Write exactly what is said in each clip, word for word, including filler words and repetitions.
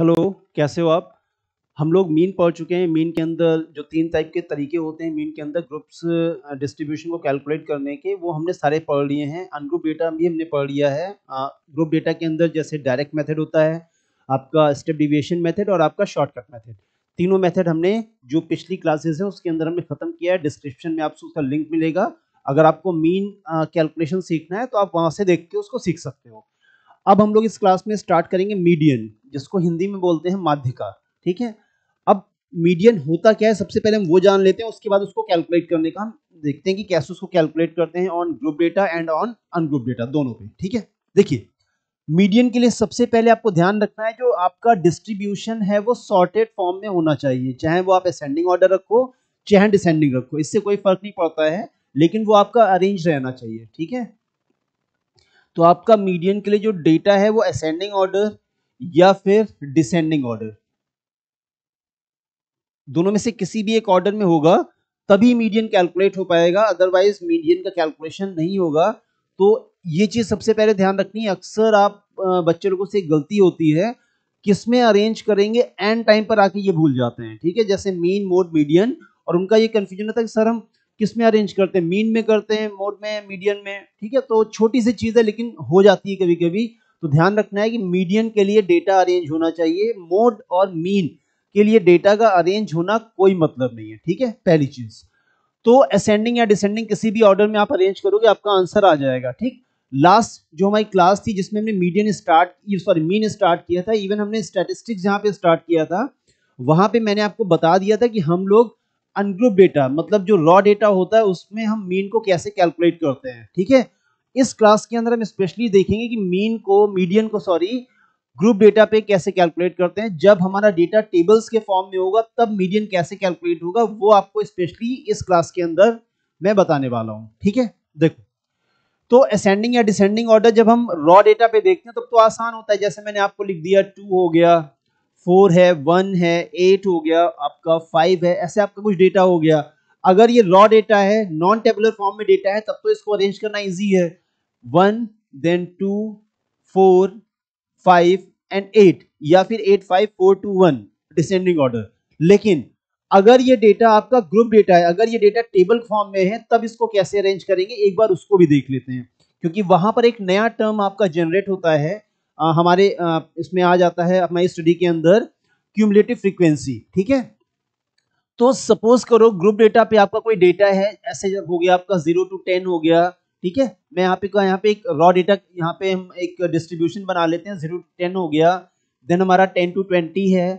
Hello, कैसे हो आप। हम लोग मीन पढ़ चुके हैं। मीन के अंदर जो तीन टाइप के तरीके होते हैं मीन के अंदर ग्रुप्स डिस्ट्रीब्यूशन को कैलकुलेट करने के, वो हमने सारे पढ़ लिए हैं। अनग्रुप डेटा भी हमने पढ़ लिया है। ग्रुप डेटा के अंदर जैसे डायरेक्ट मेथड होता है, आपका स्टेप डिविएशन मेथड और आपका शॉर्टकट मेथड, तीनों मेथड हमने जो पिछली क्लासेज है उसके अंदर हमने खत्म किया है। डिस्क्रिप्शन में आपसे उसका लिंक मिलेगा। अगर आपको मीन कैलकुलेशन सीखना है तो आप वहाँ से देख के उसको सीख सकते हो। अब हम लोग इस क्लास में स्टार्ट करेंगे मीडियन, जिसको हिंदी में बोलते हैं माध्यिका। ठीक है, अब मीडियन होता क्या है सबसे पहले हम वो जान लेते हैं, उसके बाद उसको कैलकुलेट करने का हम देखते हैं कि कैसे उसको कैलकुलेट करते हैं on group data and on ungroup data दोनों पे। ठीक है, देखिए मीडियन के लिए सबसे पहले आपको ध्यान रखना है जो आपका डिस्ट्रीब्यूशन है वो सॉर्टेड फॉर्म में होना चाहिए, चाहे वो आप असेंडिंग ऑर्डर रखो चाहे डिसेंडिंग रखो, इससे कोई फर्क नहीं पड़ता है, लेकिन वो आपका अरेंज रहना चाहिए। ठीक है, तो आपका मीडियन के लिए जो डेटा है वो असेंडिंग ऑर्डर या फिर डिसेंडिंग ऑर्डर, दोनों में से किसी भी एक ऑर्डर में होगा तभी मीडियन कैलकुलेट हो पाएगा, अदरवाइज मीडियन का कैलकुलेशन नहीं होगा। तो ये चीज सबसे पहले ध्यान रखनी है। अक्सर आप बच्चे लोगों से गलती होती है किसमें अरेंज करेंगे, एंड टाइम पर आके ये भूल जाते हैं। ठीक है, जैसे मीन, मोड, मीडियन, और उनका ये कंफ्यूजन होता है कि सर हम किस में अरेंज करते हैं, मीन में करते हैं, मोड में, मीडियन में। ठीक है, तो छोटी सी चीज़ है लेकिन हो जाती है कभी कभी, तो ध्यान रखना है कि मीडियन के लिए डेटा अरेंज होना चाहिए। मोड और मीन के लिए डेटा का अरेंज होना कोई मतलब नहीं है। ठीक है, पहली चीज़ तो असेंडिंग या डिसेंडिंग किसी भी ऑर्डर में आप अरेंज करोगे आपका आंसर आ जाएगा। ठीक, लास्ट जो हमारी क्लास थी जिसमें हमने median start sorry mean start किया था, इवन हमने स्टैटिस्टिक्स जहाँ पे स्टार्ट किया था वहाँ पे मैंने आपको बता दिया था कि हम लोग अनग्रुप डेटा मतलब जो रॉ डेटा होता है उसमें हम मीन को कैसे कैलकुलेट करते हैं। ठीक है, इस क्लास के अंदर हम स्पेशली देखेंगे कि मीन को मीडियन को सॉरी ग्रुप डेटा पे कैसे कैलकुलेट करते हैं। जब हमारा डेटा टेबल्स के फॉर्म में होगा तब मीडियन कैसे कैलकुलेट होगा, वो आपको स्पेशली इस क्लास के अंदर मैं बताने वाला हूँ। ठीक है, देखो तो असेंडिंग या डिसेंडिंग ऑर्डर जब हम रॉ डेटा पे देखते हैं तब तो आसान होता है, जैसे मैंने आपको लिख दिया टू हो गया, फोर है, वन है, एट हो गया, आपका फाइव है, ऐसे आपका कुछ डेटा हो गया। अगर ये रॉ डेटा है, नॉन टेबुलर फॉर्म में डेटा है, तब तो इसको अरेंज करना इजी है। One then two four five and eight, या फिर eight five four two one descending order. लेकिन अगर ये डेटा आपका ग्रुप डेटा है, अगर ये डेटा टेबल फॉर्म में है, तब इसको कैसे अरेंज करेंगे एक बार उसको भी देख लेते हैं, क्योंकि वहां पर एक नया टर्म आपका जनरेट होता है। आ, हमारे आ, इसमें आ जाता है हमारी स्टडी के अंदर क्यूमुलेटिव फ्रीक्वेंसी। ठीक है, तो सपोज करो ग्रुप डेटा पे आपका कोई डेटा है, ऐसे जब हो गया आपका जीरो टू टेन हो गया। ठीक है, मैं यहाँ पे यहाँ पे एक रॉ डेटा यहाँ पे हम एक डिस्ट्रीब्यूशन बना लेते हैं। जीरो टू टेन हो गया, देन हमारा टेन टू ट्वेंटी है,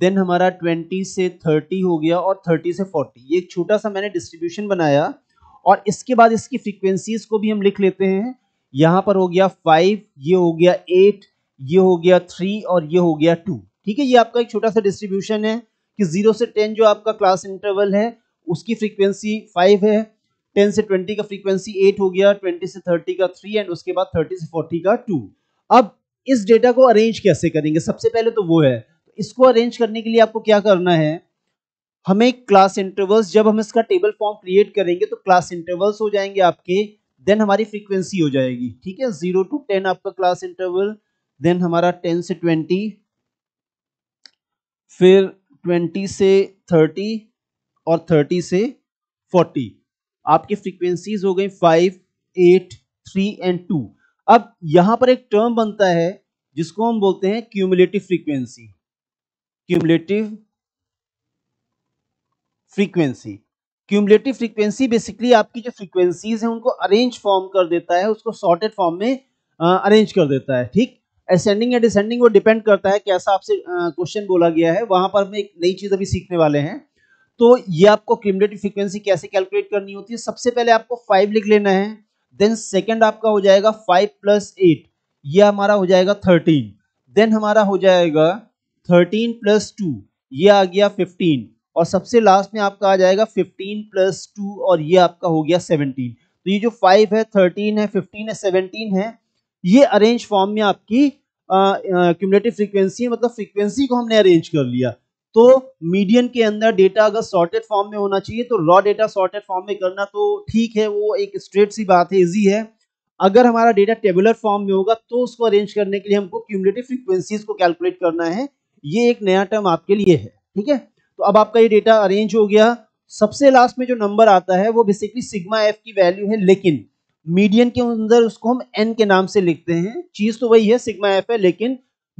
देन हमारा ट्वेंटी से थर्टी हो गया, और थर्टी से फोर्टी। ये एक छोटा सा मैंने डिस्ट्रीब्यूशन बनाया, और इसके बाद इसकी फ्रीक्वेंसीज को भी हम लिख लेते हैं। यहाँ पर हो गया फाइव, ये हो गया एट, ये हो गया थ्री, और ये हो गया टू। ठीक है, ये आपका एक छोटा सा डिस्ट्रीब्यूशन है कि जीरो से टेन जो आपका क्लास इंटरवल है उसकी फ्रीक्वेंसी फाइव है, टेन से ट्वेंटी का फ्रीक्वेंसी एट हो गया, ट्वेंटी से थर्टी का थ्री, एंड उसके बाद थर्टी से फोर्टी का टू। अब इस डेटा को अरेंज कैसे करेंगे, सबसे पहले तो वो है। इसको अरेंज करने के लिए आपको क्या करना है, हमें क्लास इंटरवल्स, जब हम इसका टेबल फॉर्म क्रिएट करेंगे तो क्लास इंटरवल्स हो जाएंगे आपके, देन हमारी फ्रीक्वेंसी हो जाएगी। ठीक है, जीरो टू टेन आपका क्लास इंटरवल, देन हमारा टेन से ट्वेंटी, फिर ट्वेंटी से थर्टी, और थर्टी से फोर्टी। आपकी फ्रीक्वेंसीज हो गई five, eight, three and two. अब यहां पर एक टर्म बनता है जिसको हम बोलते हैं cumulative frequency. Cumulative frequency cumulative frequency basically आपकी जो फ्रीक्वेंसीज हैं उनको अरेंज फॉर्म कर देता है, उसको सॉर्टेड फॉर्म में अरेंज कर देता है। ठीक, असेंडिंग या डिसेंडिंग वो डिपेंड करता है कैसा आपसे क्वेश्चन बोला गया है, वहां पर हम एक नई चीज अभी सीखने वाले हैं। तो ये आपको क्यूमुलेटिव फ्रीक्वेंसी कैसे कैलकुलेट करनी होती है, सबसे पहले आपको फाइव लिख लेना है, देन सेकेंड आपका हो जाएगा फाइव प्लस एट, यह हमारा हो जाएगा थर्टीन, देन हमारा हो जाएगा थर्टीन प्लस टू, यह आ गया फिफ्टीन, और सबसे लास्ट में आपका आ जाएगा फिफ्टीन प्लस टू, और ये आपका हो गया सेवनटीन। तो ये जो फाइव है, थर्टीन है, फिफ्टीन है, सेवनटीन है, ये अरेंज फॉर्म में आपकी क्यूमुलेटिव फ्रीक्वेंसी है, मतलब फ्रीक्वेंसी को हमने अरेंज कर लिया। तो मीडियन के अंदर डेटा अगर सॉर्टेड फॉर्म में होना चाहिए, तो रॉ डेटा सॉर्टेड फॉर्म में करना तो ठीक है, वो एक स्ट्रेट सी बात है, ईजी है। अगर हमारा डेटा टेबुलर फॉर्म में होगा तो उसको अरेंज करने के लिए हमको क्यूमुलेटिव फ्रीक्वेंसीज को कैलकुलेट करना है, ये एक नया टर्म आपके लिए है, ठीक है। तो अब आपका ये डेटा अरेंज हो गया। सबसे लास्ट में जो नंबर आता है वो बेसिकली सिग्मा एफ की वैल्यू है, लेकिन मीडियन के अंदर उसको हम एन के नाम से लिखते हैं। चीज तो वही है, सिग्मा एफ है, लेकिन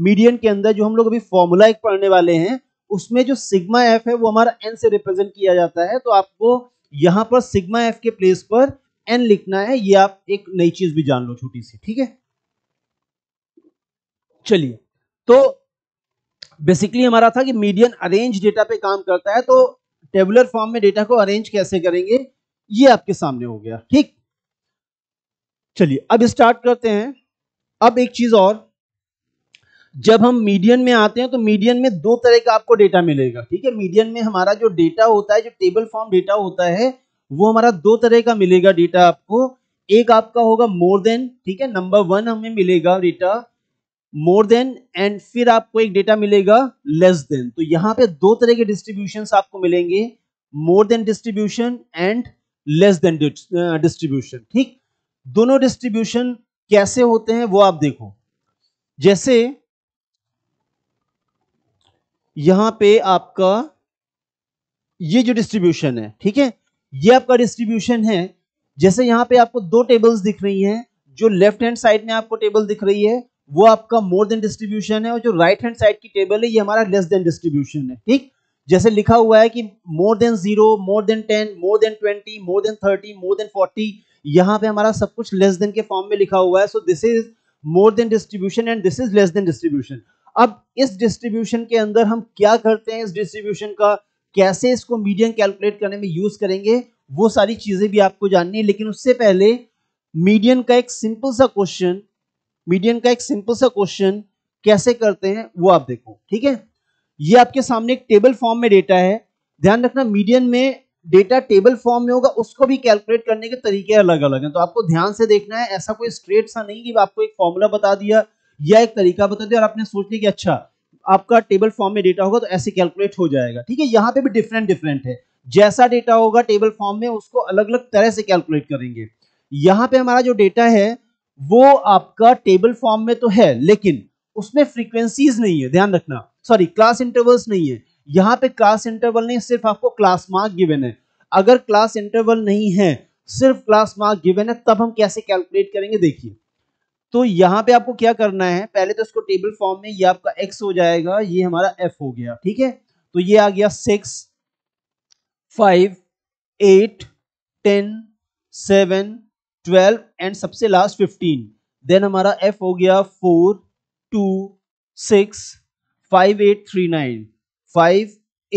मीडियन के अंदर जो हम लोग अभी फॉर्मूला एक पढ़ने वाले हैं उसमें जो सिग्मा एफ है वो हमारा एन से रिप्रेजेंट किया जाता है। तो आपको यहाँ पर सिग्मा एफ के प्लेस पर एन लिखना है। ये आप एक नई चीज भी जान लो छोटी सी, ठीक है। चलिए, तो बेसिकली हमारा था कि मीडियन अरेंज डेटा पे काम करता है, तो टेबुलर फॉर्म में डेटा को अरेंज कैसे करेंगे ये आपके सामने हो गया, ठीक। चलिए अब स्टार्ट करते हैं। अब एक चीज और, जब हम मीडियन में आते हैं तो मीडियन में दो तरह का आपको डेटा मिलेगा, ठीक है। मीडियन में हमारा जो डेटा होता है, जो टेबल फॉर्म डेटा होता है, वो हमारा दो तरह का मिलेगा डेटा आपको। एक आपका होगा मोर देन, ठीक है, नंबर वन हमें मिलेगा डेटा मोर देन, एंड फिर आपको एक डेटा मिलेगा लेस देन। तो यहाँ पे दो तरह के डिस्ट्रीब्यूशंस आपको मिलेंगे, more than distribution and less than distribution, ठीक। दोनों डिस्ट्रीब्यूशन कैसे होते हैं वो आप देखो। जैसे यहां पे आपका ये जो डिस्ट्रीब्यूशन है, ठीक है, ये आपका डिस्ट्रीब्यूशन है। जैसे यहाँ पे आपको दो टेबल्स दिख रही हैं, जो लेफ्ट हैंड साइड में आपको टेबल दिख रही है वो आपका मोर देन डिस्ट्रीब्यूशन है, और जो राइट हैंड साइड की टेबल है ये हमारा लेस देन डिस्ट्रीब्यूशन है, ठीक। जैसे लिखा हुआ है कि more than zero, more than ten, more than twenty, more than thirty, more than forty, यहाँ पे हमारा सब कुछ लेस देन के फॉर्म में लिखा हुआ है। So this is more than distribution and this is less than distribution. अब इस डिस्ट्रीब्यूशन के अंदर हम क्या करते हैं, इस डिस्ट्रीब्यूशन का कैसे इसको मीडियन कैलकुलेट करने में यूज करेंगे, वो सारी चीजें भी आपको जाननी है। लेकिन उससे पहले मीडियन का एक सिंपल सा क्वेश्चन मीडियन का एक सिंपल सा क्वेश्चन कैसे करते हैं वो आप देखो, ठीक है। ये आपके सामने एक टेबल फॉर्म में डेटा है। ध्यान रखना, मीडियन में डेटा टेबल फॉर्म में होगा, उसको भी कैलकुलेट करने के तरीके अलग अलग हैं, तो आपको ध्यान से देखना है। ऐसा कोई स्ट्रेट सा नहीं कि आपको एक फॉर्मूला बता दिया या एक तरीका बता दिया और आपने सोचने की अच्छा आपका टेबल फॉर्म में डेटा होगा तो ऐसे कैलकुलेट हो जाएगा, ठीक है। यहाँ पे भी डिफरेंट डिफरेंट है, जैसा डेटा होगा टेबल फॉर्म में उसको अलग अलग तरह से कैलकुलेट करेंगे। यहाँ पे हमारा जो डेटा है वो आपका टेबल फॉर्म में तो है, लेकिन उसमें फ्रीक्वेंसीज नहीं है, ध्यान रखना, सॉरी क्लास इंटरवल्स नहीं है। यहाँ पे क्लास इंटरवल नहीं, सिर्फ आपको क्लास मार्क गिवन है। अगर क्लास इंटरवल नहीं है, सिर्फ क्लास मार्क गिवन है, तब हम कैसे कैलकुलेट करेंगे देखिए। तो यहाँ पे आपको क्या करना है, पहले तो इसको टेबल फॉर्म में ये आपका x हो जाएगा, ये हमारा f हो गया, ठीक है। तो ये आ गया six, five, eight, ten, seven, twelve and सबसे लास्ट फिफ्टीन। देन हमारा f हो गया four, two, six, five, eight, three, nine, five,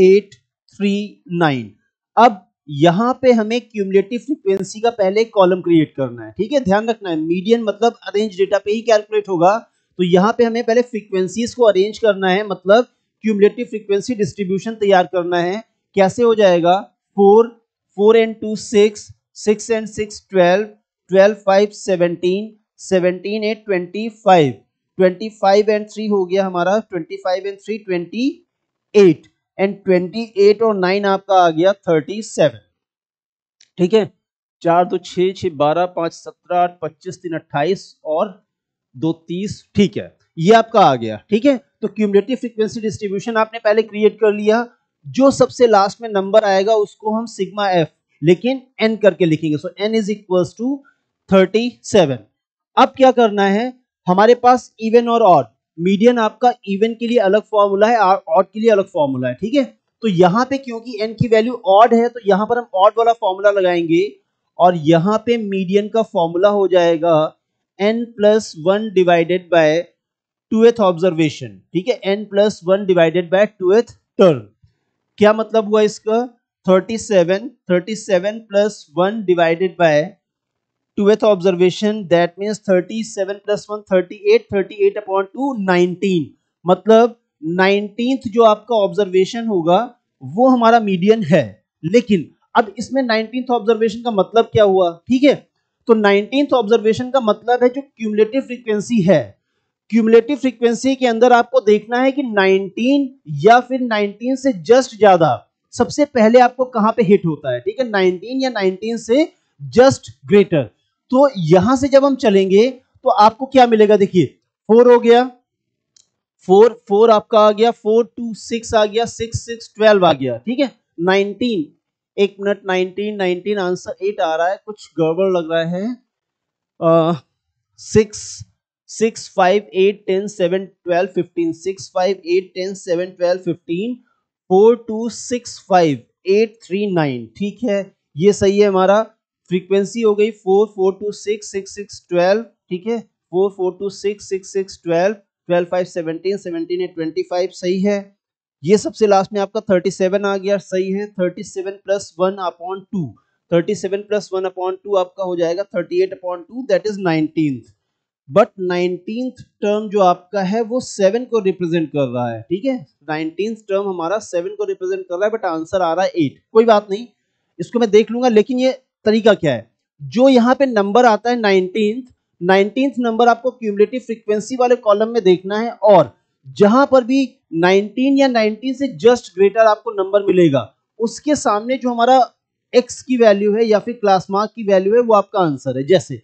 eight, three, nine. अब यहाँ पे हमें क्यूमुलेटिव फ्रीक्वेंसी का पहले कॉलम क्रिएट करना है, ठीक है। ध्यान रखना है, मीडियन मतलब अरेंज डेटा पे ही कैलकुलेट होगा, तो यहाँ पे हमें पहले फ्रीक्वेंसीज को अरेंज करना है, मतलब क्यूमुलेटिव फ्रीक्वेंसी डिस्ट्रीब्यूशन तैयार करना है। कैसे हो जाएगा, four, four and two six, six and six twelve, twelve five seventeen, seventeen eight twenty five, twenty five and three हो गया हमारा, twenty five and three twenty eight, and twenty eight और नाइन आपका आ गया थर्टी सेवन, ठीक है। चार दो छः, छः बारह, पाँच सत्रह, आठ पच्चीस, तीन अट्ठाईस और दो तीस, ठीक है, ये आपका आ गया, ठीक है। तो क्यूमुलेटिव फ्रीक्वेंसी डिस्ट्रीब्यूशन आपने पहले क्रिएट कर लिया। जो सबसे लास्ट में नंबर आएगा उसको हम सिग्मा एफ, लेकिन एन करके लिखेंगे, so N is equal to thirty seven. अब क्या करना है, हमारे पास इवन और ऑड, मीडियन आपका इवन के लिए अलग फॉर्मूला है, ऑड के लिए अलग फॉर्मूला है, ठीक है। तो यहाँ पे क्योंकि एन की वैल्यू ऑड है तो यहाँ पर हम ऑड वाला फॉर्मूला लगाएंगे, और यहाँ पे मीडियन का फॉर्मूला हो जाएगा N plus one divided by twoth observation, ठीक है, N plus one divided by twoth term. क्या मतलब हुआ इसका, thirty seven thirty seven plus one divided by twelfth observation, that means thirty seven plus one thirty eight, thirty eight upon two nineteen, मतलब nineteenth जो आपका observation होगा वो हमारा मीडियन है। लेकिन अब इसमें नाइनटीन्थ ऑब्जर्वेशन का मतलब क्या हुआ, ठीक है, तो नाइनटीन्थ ऑब्जर्वेशन का मतलब है जो क्यूमुलेटिव फ्रीक्वेंसी है, क्यूमुलेटिव फ्रीक्वेंसी के अंदर आपको देखना है कि नाइनटीन या फिर नाइनटीन से जस्ट ज्यादा सबसे पहले आपको कहाँ पे हिट होता है, ठीक है, नाइनटीन या नाइनटीन से जस्ट ग्रेटर। तो यहां से जब हम चलेंगे तो आपको क्या मिलेगा, देखिए फोर हो गया, फोर फोर आपका आ गया, फोर टू सिक्स आ गया, सिक्स सिक्स ट्वेल्व आ गया, ठीक है। नाइनटीन, एक minute, nineteen nineteen answer eight आ रहा है, कुछ गड़बड़ लग रहा है। Six six five eight ten seven twelve fifteen, six five eight ten seven twelve fifteen, four two six five eight three nine, ठीक है, ये सही है हमारा। फ्रीक्वेंसी हो गई four four two six six six twelve, ठीक है, four four two six six six twelve, twelve five seventeen, seventeen eight twenty five, सही है। ये सबसे लास्ट में आपका थर्टी सेवन आ गया, सही है। Thirty seven plus one upon two, thirty seven plus one upon two आपका हो जाएगा thirty eight upon two, that is nineteenth. But nineteenth term जो आपका है वो सेवन को रिप्रेजेंट कर रहा है, ठीक है, नाइनटीन्थ टर्म हमारा सेवन को रिप्रेजेंट कर रहा है, बट आंसर आ रहा है एट। कोई बात नहीं, इसको मैं देख लूंगा, लेकिन ये तरीका क्या है, जो यहाँ पे नंबर आता है नाइनटीन्थ, नाइनटीन्थ नंबर आपको क्यूमुलेटिव फ्रीक्वेंसी वाले कॉलम में देखना है, और जहां पर भी नाइनटीन या नाइनटीन से जस्ट ग्रेटर आपको नंबर मिलेगा, उसके सामने जो हमारा एक्स की वैल्यू है या फिर क्लास मार्क की वैल्यू है वो आपका आंसर है। जैसे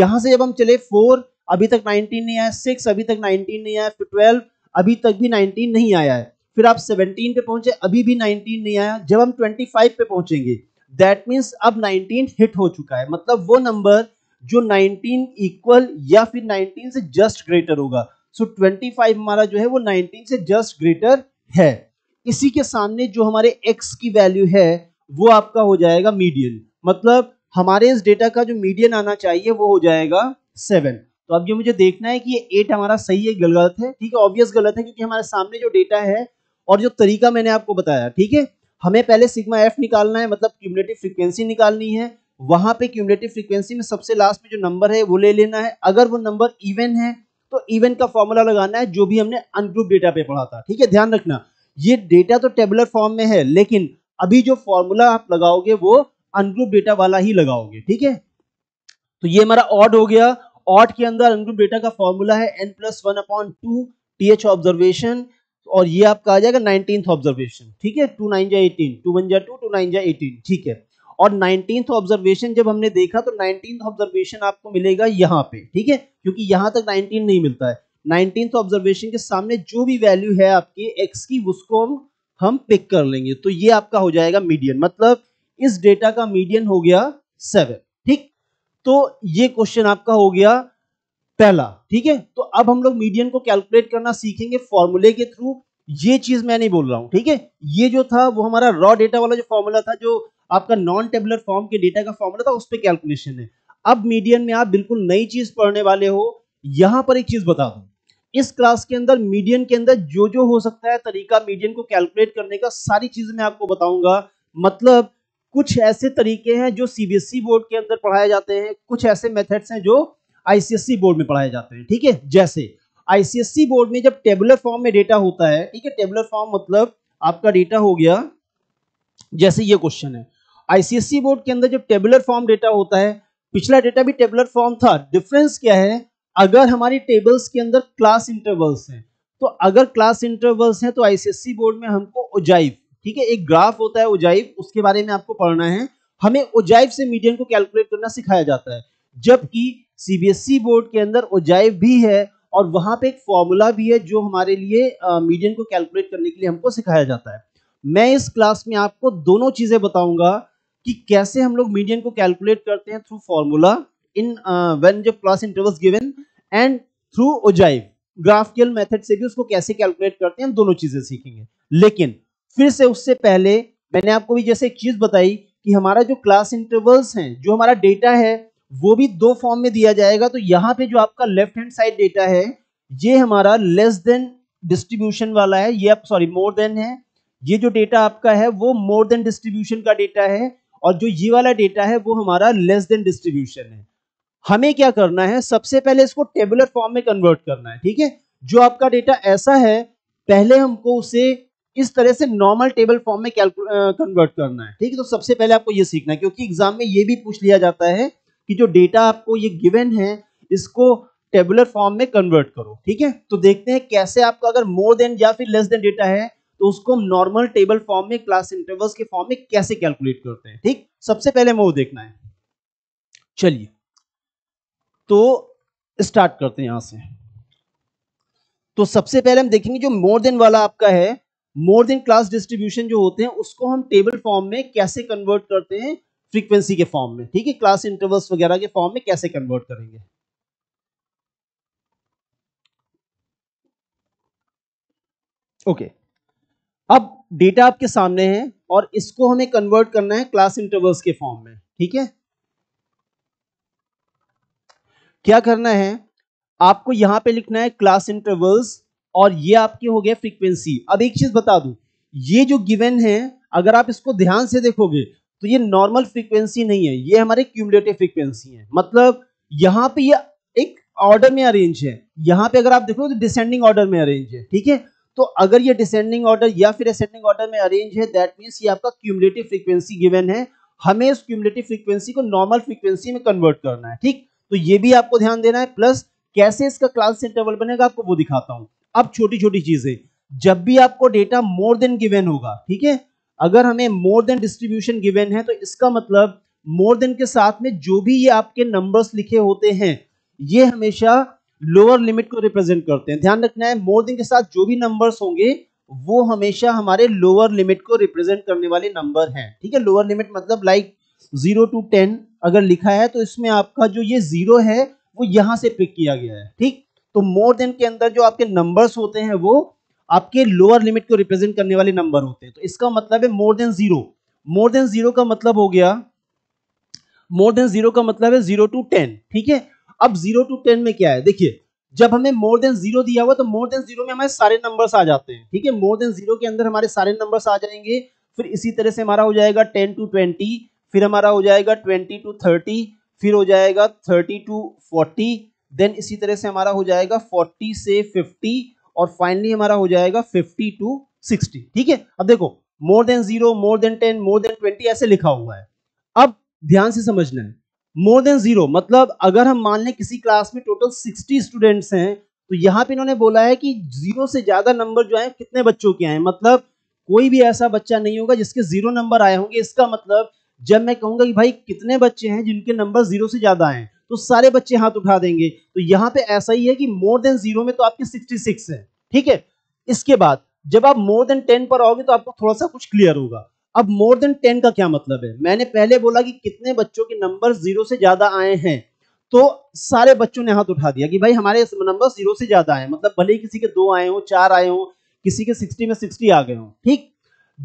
यहां से जब हम चले, फोर अभी तक नाइनटीन नहीं आया, सिक्स अभी तक नाइनटीन नहीं आया, फिर ट्वेल्व अभी तक भी नाइनटीन नहीं आया है, फिर आप सेवनटीन पे पहुंचे, अभी भी नाइनटीन नहीं आया। जब हम ट्वेंटी फाइव पे पहुंचेंगे, दैट मीन्स अब नाइनटीन हिट हो चुका है, मतलब वो नंबर जो नाइनटीन इक्वल या फिर नाइनटीन से जस्ट ग्रेटर होगा। सो so, ट्वेंटी फाइव हमारा जो है वो नाइनटीन से जस्ट ग्रेटर है। इसी के सामने जो हमारे x की वैल्यू है वो आपका हो जाएगा मीडियन, मतलब हमारे इस डेटा का जो मीडियन आना चाहिए वो हो जाएगा सेवन। तो अब ये मुझे देखना है कि ये एट हमारा सही है गलत है, ठीक है, ऑब्वियस गलत है क्योंकि हमारे सामने जो डेटा है और जो तरीका मैंने आपको बताया, ठीक है, हमें पहले सिग्मा एफ निकालना है, मतलब क्यूमुलेटिव फ्रीक्वेंसी निकालनी है। वहां पे क्यूमुलेटिव फ्रीक्वेंसी में सबसे लास्ट में जो नंबर है वो ले लेना है, अगर वो नंबर इवन है तो इवन का फॉर्मूला लगाना है, जो भी हमने अनग्रुप डेटा पे पढ़ा था, ठीक है। ध्यान रखना, ये डेटा तो टेबुलर फॉर्म में है, लेकिन अभी जो फॉर्मूला आप लगाओगे वो अनग्रुप डेटा वाला ही लगाओगे, ठीक है। तो ये हमारा ऑड हो गया, ऑड के अंदर अनग्रुप डेटा का फॉर्मूला है N plus one upon two T H observation, और ये आपका आ जाएगा नाइनटीन्थ ऑब्जर्वेशन, ठीक है, टू नाइन जा एटीन, टू वन जा टू, टू नाइन जा एटीन, ठीक है। और नाइनटीन्थ ऑब्जर्वेशन जब हमने देखा तो नाइनटीन्थ ऑब्जर्वेशन आपको मिलेगा यहाँ पे, ठीक है, क्योंकि यहाँ तक नाइनटीन नहीं मिलता है। नाइनटीन्थ ऑब्जर्वेशन के सामने जो भी वैल्यू है आपकी एक्स की, उसको हम हम पिक कर लेंगे। तो ये आपका हो जाएगा मीडियन, मतलब इस डेटा का मीडियन हो गया सेवन, ठीक। तो ये क्वेश्चन आपका हो गया पहला, ठीक है। तो अब हम लोग मीडियन को कैलकुलेट करना सीखेंगे फॉर्मूले के थ्रू, ये चीज मैं नहीं बोल रहा हूँ, ठीक है। ये जो था वो हमारा रॉ डेटा वाला जो फॉर्मूला था, जो आपका नॉन टेबुलर फॉर्म के डेटा का फॉर्मूला था, उस पर कैलकुलेशन है। अब मीडियन में आप बिल्कुल नई चीज पढ़ने वाले हो। यहां पर एक चीज बता दूं, इस क्लास के अंदर मीडियन के अंदर जो जो हो सकता है तरीका मीडियन को कैलकुलेट करने का, सारी चीजें मैं आपको बताऊंगा। मतलब कुछ ऐसे तरीके हैं जो सीबीएसई बोर्ड के अंदर पढ़ाए जाते हैं, कुछ ऐसे मेथड्स हैं जो आईसीएसई बोर्ड में पढ़ाए जाते हैं, ठीक है। जैसे आईसीएसई बोर्ड में जब टेबुलर फॉर्म में डेटा होता है, ठीक है, टेबुलर फॉर्म मतलब आपका डेटा हो गया, जैसे ये क्वेश्चन है, आईसीएसई बोर्ड के अंदर जब टेबुलर फॉर्म डेटा होता है, पिछला डेटा भी टेबुलर फॉर्म था। डिफरेंस क्या है, अगर हमारी टेबल्स के अंदर क्लास इंटरवल्स हैं, तो अगर क्लास इंटरवल्स हैं तो आईसीएसई बोर्ड में हमको ओजाइव, ठीक है, एक ग्राफ होता है ओजाइव, उसके बारे में आपको पढ़ना है। हमें ओजाइव से मीडियन को कैलकुलेट करना सिखाया जाता है, जबकि सीबीएसई बोर्ड के अंदर ओजाइव भी है और वहां पे एक फॉर्मूला भी है जो हमारे लिए मीडियन को कैलकुलेट करने के लिए हमको सिखाया जाता है। मैं इस क्लास में आपको दोनों चीजें बताऊंगा कि कैसे हम लोग मीडियन को कैलकुलेट करते हैं थ्रू फॉर्मूला इन व्हेन जब class intervals given, and through ogive graphical method से भी उसको कैसे कैलकुलेट करते हैं, दोनों चीजें सीखेंगे। लेकिन फिर से उससे पहले मैंने आपको भी जैसे एक चीज बताई कि हमारा जो क्लास इंटरवल्स हैं, जो हमारा डेटा है, वो भी दो फॉर्म में दिया जाएगा। तो यहाँ पे जो आपका लेफ्ट हैंड साइड डेटा है ये हमारा लेस देन डिस्ट्रीब्यूशन वाला है, ये सॉरी मोर देन है, ये जो डेटा आपका है वो मोर देन डिस्ट्रीब्यूशन का डेटा है, और जो ये वाला डेटा है वो हमारा लेस देन डिस्ट्रीब्यूशन है। हमें क्या करना है, सबसे पहले इसको टेबुलर फॉर्म में कन्वर्ट करना है, ठीक है। जो आपका डेटा ऐसा है, पहले हमको उसे इस तरह से नॉर्मल टेबल फॉर्म में कन्वर्ट करना है, ठीक है। तो सबसे पहले आपको ये सीखना है, क्योंकि एग्जाम में ये भी पूछ लिया जाता है कि जो डेटा आपको ये गिवन है इसको टेबुलर फॉर्म में कन्वर्ट करो, ठीक है। तो देखते हैं कैसे आपका अगर मोर देन या फिर लेस देन डेटा है तो उसको हम नॉर्मल टेबल फॉर्म में क्लास इंटरवल्स के फॉर्म में कैसे कैलकुलेट करते हैं, ठीक। सबसे पहले हमें वो देखना है, चलिए तो स्टार्ट करते हैं। यहां से तो सबसे पहले हम देखेंगे जो मोर देन वाला आपका है, मोर देन क्लास डिस्ट्रीब्यूशन जो होते हैं उसको हम टेबल फॉर्म में कैसे कन्वर्ट करते हैं फ्रीक्वेंसी के फॉर्म में, ठीक है, क्लास इंटरवल्स वगैरह के फॉर्म में कैसे कन्वर्ट करेंगे। Okay okay. अब डेटा आपके सामने है और इसको हमें कन्वर्ट करना है क्लास इंटरवल्स के फॉर्म में, ठीक है। क्या करना है आपको, यहां पे लिखना है क्लास इंटरवल्स और ये आपके हो गया फ्रीक्वेंसी। अब एक चीज बता दूं, ये जो गिवन है अगर आप इसको ध्यान से देखोगे तो ये नॉर्मल फ्रीक्वेंसी नहीं है, ये हमारे क्यूमुलेटिव फ्रीक्वेंसी है। मतलब यहां पे ये एक ऑर्डर में अरेंज है, यहां पे अगर आप देखो तो डिसेंडिंग ऑर्डर में अरेंज है, ठीक है। तो अगर ये डिसेंडिंग ऑर्डर या फिर असेंडिंग ऑर्डर में अरेंज है दैट मींस ये आपका क्यूमुलेटिव फ्रीक्वेंसी गिवन है, हमें उस क्यूमुलेटिव फ्रीक्वेंसी को नॉर्मल फ्रीक्वेंसी में कन्वर्ट करना है, ठीक। तो ये भी आपको ध्यान देना है, प्लस कैसे इसका क्लास इंटरवल बनेगा आपको वो दिखाता हूं। अब छोटी छोटी चीजें, जब भी आपको डेटा मोर देन गिवन होगा, ठीक है, अगर हमें मोर देन डिस्ट्रीब्यूशन गिवन है तो इसका मतलब मोर देन के साथ में जो भी ये आपके नंबर्स लिखे होते हैं ये हमेशा लोअर लिमिट को रिप्रेजेंट करते हैं। ध्यान रखना है, मोर देन के साथ जो भी नंबर्स होंगे वो हमेशा हमारे लोअर लिमिट को रिप्रेजेंट करने वाले नंबर हैं, ठीक है। लोअर लिमिट मतलब लाइक जीरो टू टेन अगर लिखा है तो इसमें आपका जो ये जीरो है वो यहाँ से पिक किया गया है, ठीक। तो मोर देन के अंदर जो आपके नंबर्स होते हैं वो आपके लोअर लिमिट को रिप्रेजेंट करने वाले नंबर होते हैं। तो इसका मतलब है more than zero, more than zero का मतलब हो गया, मोर देन जीरो का मतलब है जीरो टू टेन, ठीक है। अब जीरो टू टेन में क्या है, देखिए जब हमें मोर देन जीरो दिया हुआ तो मोर देन जीरो में हमारे सारे नंबर्स आ जाते हैं, ठीक है। मोर देन जीरो के अंदर हमारे सारे नंबर्स आ जाएंगे, फिर इसी तरह से हमारा हो जाएगा टेन टू ट्वेंटी, फिर हमारा हो जाएगा ट्वेंटी टू थर्टी, फिर हो जाएगा थर्टी टू फोर्टी, देन इसी तरह से हमारा हो जाएगा फोर्टी से फिफ्टी और फाइनली हमारा हो जाएगा फिफ्टी टू सिक्सटी, ठीक है। अब देखो more than zero, more than ten, more than twenty ऐसे लिखा हुआ है। अब ध्यान से समझना है, मोर देन जीरो मतलब अगर हम मान लें किसी क्लास में टोटल सिक्सटी स्टूडेंट्स हैं तो यहाँ पे इन्होंने बोला है कि जीरो से ज्यादा नंबर जो है कितने बच्चों के आए, मतलब कोई भी ऐसा बच्चा नहीं होगा जिसके जीरो नंबर आए होंगे। इसका मतलब जब मैं कहूंगा कि भाई कितने बच्चे हैं जिनके नंबर जीरो से ज्यादा हैं तो सारे बच्चे हाथ उठा देंगे। तो यहाँ पे ऐसा ही है कि मोर देन जीरो में तो आपके सिक्सटी सिक्स है, ठीक है। इसके बाद जब आप मोर देन टेन पर आओगे तो आपको थोड़ा सा कुछ क्लियर होगा। अब मोर देन टेन का क्या मतलब है, मैंने पहले बोला कि कितने बच्चों के नंबर जीरो से ज्यादा आए हैं तो सारे बच्चों ने हाथ उठा दिया कि भाई हमारे नंबर जीरो से ज्यादा आए, मतलब भले ही किसी के दो आए हो, चार आए हो, किसी के सिक्सटी में सिक्सटी आ गए हो, ठीक।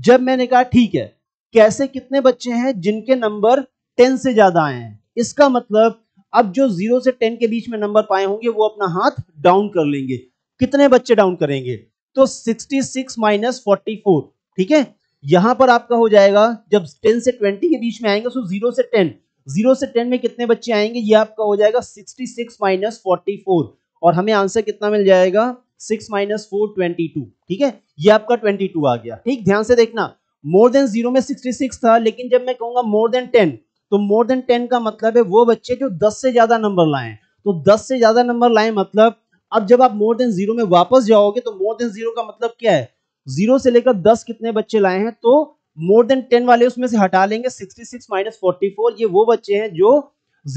जब मैंने कहा ठीक है कैसे कितने बच्चे हैं जिनके नंबर टेन से ज्यादा आए हैं, इसका मतलब अब जो जीरो से टेन के बीच में नंबर पाए होंगे वो अपना हाथ डाउन कर लेंगे। कितने बच्चे डाउन करेंगे, तो sixty six minus forty four, ठीक है। यहां पर आपका हो जाएगा जब टेन से ट्वेंटी के बीच में आएंगे, सो जीरो से टेन, जीरो से टेन में कितने बच्चे आएंगे ये आपका हो जाएगा sixty six minus forty four और हमें आंसर कितना मिल जाएगा six minus four twenty two, ठीक है। ये आपका ट्वेंटी टू आ गया, ठीक। ध्यान से देखना, मोर देन जीरो में सिक्सटी सिक्स था लेकिन जब मैं कहूंगा मोर देन टेन तो मोर देन टेन का मतलब है वो बच्चे जो दस से ज्यादा नंबर लाए, तो दस से ज्यादा नंबर लाए मतलब अब जब आप मोर देन जीरो में वापस जाओगे तो मोर देन जीरो का मतलब क्या है, जीरो से लेकर दस कितने बच्चे लाए हैं तो मोर देन टेन वाले उसमें से हटा लेंगे, sixty six minus forty four ये वो बच्चे हैं जो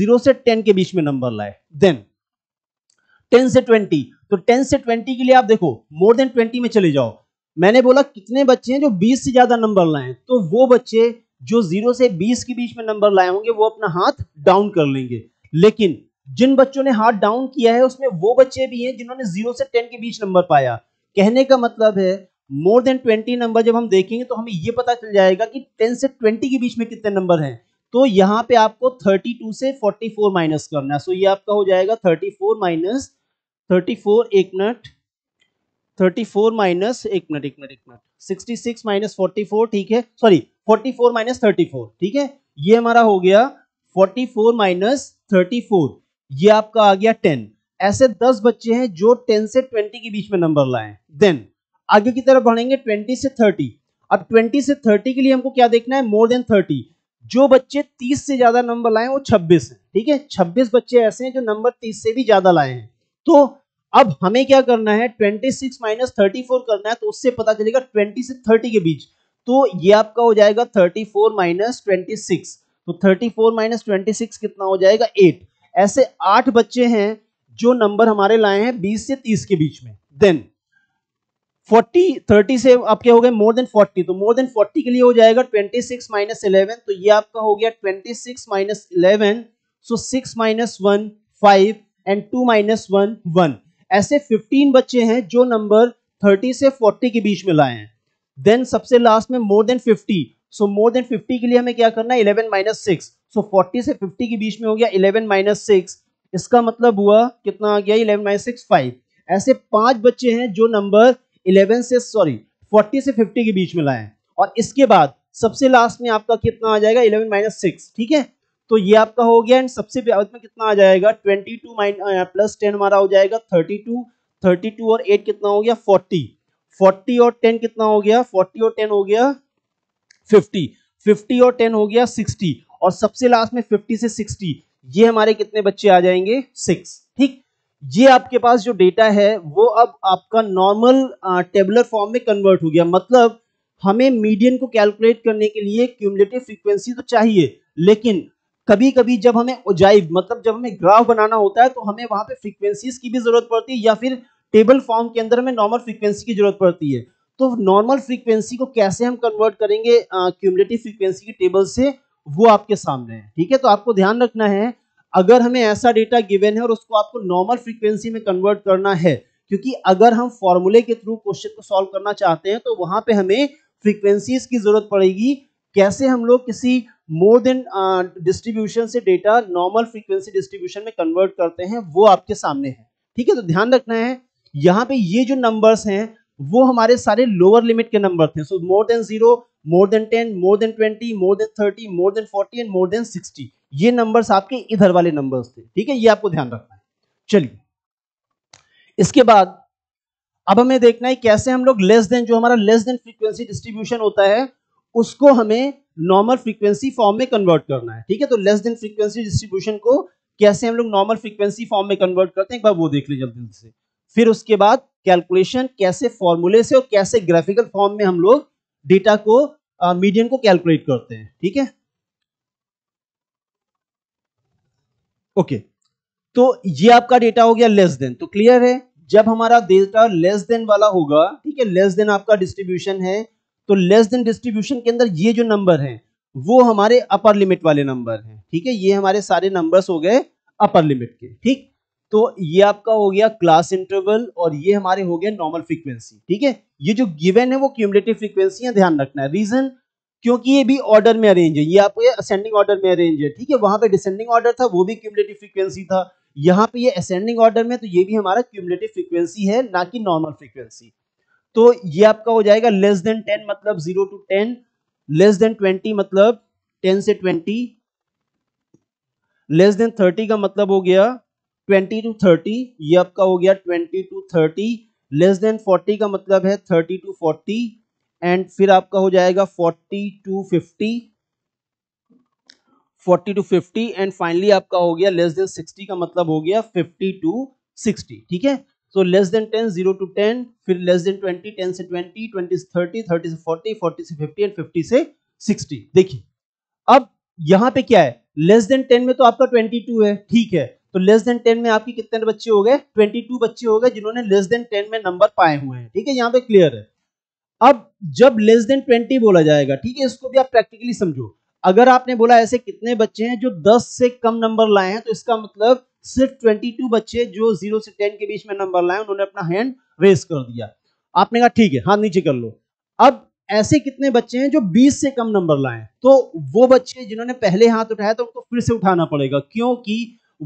जीरो से टेन के बीच में नंबर लाए। देन टेन से ट्वेंटी, तो टेन से ट्वेंटी के लिए आप देखो मोर देन ट्वेंटी में चले जाओ, मैंने बोला कितने बच्चे हैं जो बीस से ज्यादा नंबर लाए हैं तो वो बच्चे जो जीरो से बीस के बीच में नंबर लाए होंगे वो अपना हाथ डाउन कर लेंगे। लेकिन जिन बच्चों ने हाथ डाउन किया है उसमें वो बच्चे भी हैं जिन्होंने जीरो से टेन के बीच नंबर पाया। कहने का मतलब है मोर देन ट्वेंटी नंबर जब हम देखेंगे तो हमें ये पता चल जाएगा कि टेन से ट्वेंटी के बीच में कितने नंबर हैं, तो यहाँ पे आपको थर्टी टू से फोर्टी फोर माइनस करना है। सो ये आपका हो जाएगा thirty four minus thirty four, एक मिनट, थर्टी फोर माइनस एक मिनट एक मिनट एक minute sixty six minus forty four, ठीक है, sorry forty four minus thirty four, ठीक है। ये हमारा हो गया forty four minus thirty four, ये आपका आ गया टेन। ऐसे दस बच्चे हैं जो टेन से ट्वेंटी के बीच में नंबर लाए। देन आगे की तरफ बढ़ेंगे ट्वेंटी से थर्टी। अब ट्वेंटी से थर्टी के लिए हमको क्या देखना है, मोर देन थर्टी। जो बच्चे तीस से ज्यादा नंबर लाए वो छब्बीस हैं, ठीक है। छब्बीस बच्चे ऐसे हैं जो नंबर तीस से भी ज्यादा लाए हैं। तो अब हमें क्या करना है, twenty six minus thirty four करना है, तो उससे पता चलेगा ट्वेंटी से थर्टी के बीच, तो ये आपका हो जाएगा thirty four minus twenty six, तो thirty four minus twenty six कितना हो जाएगा, एट। ऐसे आठ बच्चे हैं जो नंबर हमारे लाए हैं बीस से तीस के बीच में। देन फोर्टी थर्टी से आप क्या हो गए मोर देन फोर्टी, तो मोर देन फोर्टी के लिए हो जाएगा ट्वेंटी सिक्स माइनस इलेवन, तो ये आपका हो गया twenty six minus eleven, so six minus one five and two minus one one. ऐसे फिफ्टीन बच्चे हैं जो नंबर थर्टी से फोर्टी के बीच में लाए हैं। देन सबसे लास्ट में more than fifty, so more than fifty के लिए हमें क्या करना है eleven minus six, so forty से फिफ्टी के बीच में हो गया इलेवन माइनस सिक्स, इसका मतलब हुआ कितना आ गया इलेवन माइनस सिक्स फाइव। ऐसे पांच बच्चे हैं जो नंबर इलेवन से सॉरी फोर्टी से फिफ्टी के बीच में लाए हैं, और इसके बाद सबसे लास्ट में आपका कितना आ जाएगा इलेवन माइनस सिक्स, ठीक है, तो ये आपका हो गया। एंड सबसे में कितना आ जाएगा twenty two minus plus ten हमारा हो जाएगा थर्टी टू, थर्टी टू और एट कितना हो गया फोर्टी, फोर्टी और टेन कितना हो गया फोर्टी और टेन हो गया फिफ्टी, फिफ्टी और टेन हो गया सिक्सटी, और सबसे लास्ट में फिफ्टी से सिक्सटी, ये हमारे कितने बच्चे आ जाएंगे सिक्स। ठीक, ये आपके पास जो डेटा है वो अब आपका नॉर्मल टेबुलर फॉर्म में कन्वर्ट हो गया, मतलब हमें मीडियन को कैलकुलेट करने के लिए क्यूमुलेटिव फ्रीक्वेंसी तो चाहिए, लेकिन कभी कभी जब हमें ओजाइव मतलब जब हमें ग्राफ बनाना होता है तो हमें वहां पे फ्रीक्वेंसीज की भी जरूरत पड़ती है, या फिर टेबल फॉर्म के अंदर हमें नॉर्मल फ्रीक्वेंसी की जरूरत पड़ती है। तो नॉर्मल फ्रीक्वेंसी को कैसे हम कन्वर्ट करेंगे क्यूमुलेटिव फ्रीक्वेंसी की टेबल से, वो आपके सामने है, ठीक है। तो आपको ध्यान रखना है, अगर हमें ऐसा डेटा गिवन है और उसको आपको नॉर्मल फ्रीक्वेंसी में कन्वर्ट करना है, क्योंकि अगर हम फॉर्मूले के थ्रू क्वेश्चन को सॉल्व करना चाहते हैं तो वहां पे हमें फ्रीक्वेंसीज की जरूरत पड़ेगी। कैसे हम लोग किसी मोर देन डिस्ट्रीब्यूशन से डेटा नॉर्मल फ्रीक्वेंसी डिस्ट्रीब्यूशन में कन्वर्ट करते हैं, वो आपके सामने है, ठीक है। तो ध्यान रखना है, यहाँ पे ये जो नंबर्स हैं वो हमारे सारे लोअर लिमिट के नंबर थे, so more than zero, more than ten, more than twenty, more than thirty, more than forty and more than sixty, ये नंबर्स आपके इधर वाले नंबर्स थे, ठीक है, ये आपको ध्यान रखना है। चलिए, इसके बाद अब हमें देखना है कैसे हम लोग लेस देन जो हमारा लेस देन फ्रीक्वेंसी डिस्ट्रीब्यूशन होता है उसको हमें नॉर्मल फ्रीक्वेंसी फॉर्म में कन्वर्ट करना है, ठीक है। तो लेस देन फ्रीक्वेंसी डिस्ट्रीब्यूशन को कैसे हम लोग नॉर्मल फ्रीक्वेंसी फॉर्म में कन्वर्ट करते हैं, एक बार वो देख लीजिए जल्दी से, फिर उसके बाद कैलकुलेशन कैसे फॉर्मूले से और कैसे ग्राफिकल फॉर्म में हम लोग डेटा को मीडियन को कैलकुलेट करते हैं, ठीक है। Okay okay. तो ये आपका डेटा हो गया लेस देन, तो क्लियर है। जब हमारा डेटा लेस देन वाला होगा, ठीक है, लेस देन आपका डिस्ट्रीब्यूशन है, तो लेस देन डिस्ट्रीब्यूशन के अंदर ये जो नंबर हैं वो हमारे अपर लिमिट वाले नंबर हैं, ठीक है, ये हमारे सारे नंबर्स हो गए अपर लिमिट के, ठीक। तो ये आपका हो गया क्लास इंटरवल और ये हमारे हो गए नॉर्मल फ्रीक्वेंसी, ठीक है। ये जो गिवन है वो क्यूमुलेटिव फ्रीक्वेंसी है, ध्यान रखना है। रीजन क्योंकि ये भी ऑर्डर में अरेंज है, ये आपको असेंडिंग ऑर्डर में अरेंज है, ठीक है। वहां पे डिसेंडिंग ऑर्डर था, वो भी क्यूमुलेटिव फ्रीक्वेंसी था, यहाँ पे ये असेंडिंग ऑर्डर में, तो ये भी हमारा क्यूमुलेटिव फ्रीक्वेंसी है, ना कि नॉर्मल फ्रीक्वेंसी। तो ये आपका हो जाएगा लेस देन टेन मतलब zero to ten, less than twenty मतलब टेन से ट्वेंटी, लेस देन थर्टी का मतलब हो गया ट्वेंटी टू थर्टी, ये आपका हो गया twenty to thirty, less than forty का मतलब है थर्टी टू फोर्टी, एंड फिर आपका हो जाएगा forty to fifty, forty to fifty, and finally आपका हो गया लेस देन सिक्सटी का मतलब हो गया फिफ्टी टू सिक्सटी, ठीक है। तो less than ten zero to ten, फिर लेस देन ट्वेंटी टेन से ट्वेंटी, ट्वेंटी से थर्टी, थर्टी से फोर्टी, फोर्टी से फिफ्टी एंड फिफ्टी से सिक्सटी। देखिए अब यहाँ पे क्या है, लेस देन टेन में तो आपका ट्वेंटी टू है, ठीक है। तो लेस देन टेन में आपके कितने बच्चे हो गए, ट्वेंटी टू बच्चे हो गए जिन्होंने लेस देन टेन में नंबर पाए हुए हैं, ठीक है, यहाँ पे क्लियर है। अब जब लेस देन ट्वेंटी बोला जाएगा, ठीक है, इसको भी आप प्रैक्टिकली समझो। अगर आपने बोला ऐसे कितने बच्चे हैं जो दस से कम नंबर लाए हैं, तो इसका मतलब सिर्फ बाईस बच्चे जो जीरो से टेन के बीच में नंबर लाए उन्होंने अपना हैंड रेस कर दिया। आपने कहा ठीक है, हाथ नीचे कर लो। अब ऐसे कितने बच्चे हैं जो बीस से कम नंबर लाए, तो वो बच्चे जिन्होंने पहले हाथ उठाया तो उनको फिर से उठाना पड़ेगा, क्योंकि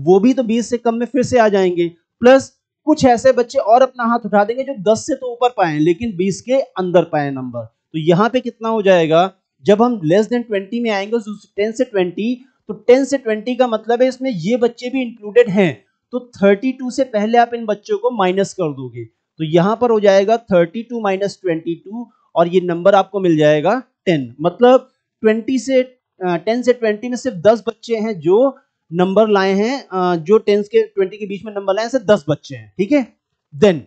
वो भी तो बीस से कम में फिर से आ जाएंगे, प्लस कुछ ऐसे बच्चे और अपना हाथ उठा देंगे जो दस से तो ऊपर पाए लेकिन बीस के अंदर पाए नंबर। तो यहाँ पे कितना हो जाएगा, जब हम लेस देन ट्वेंटी में आएंगे टेन से ट्वेंटी, तो टेन से ट्वेंटी का मतलब है इसमें ये बच्चे भी इंक्लूडेड हैं, तो थर्टी टू से पहले आप इन बच्चों को माइनस कर दोगे, तो यहाँ पर हो जाएगा thirty two minus twenty two और ये नंबर आपको मिल जाएगा टेन। मतलब ट्वेंटी से टेन से ट्वेंटी में सिर्फ दस बच्चे हैं जो नंबर लाए हैं, जो टेन के ट्वेंटी के बीच में नंबर लाए हैं, सिर्फ दस बच्चे हैं, ठीक है। देन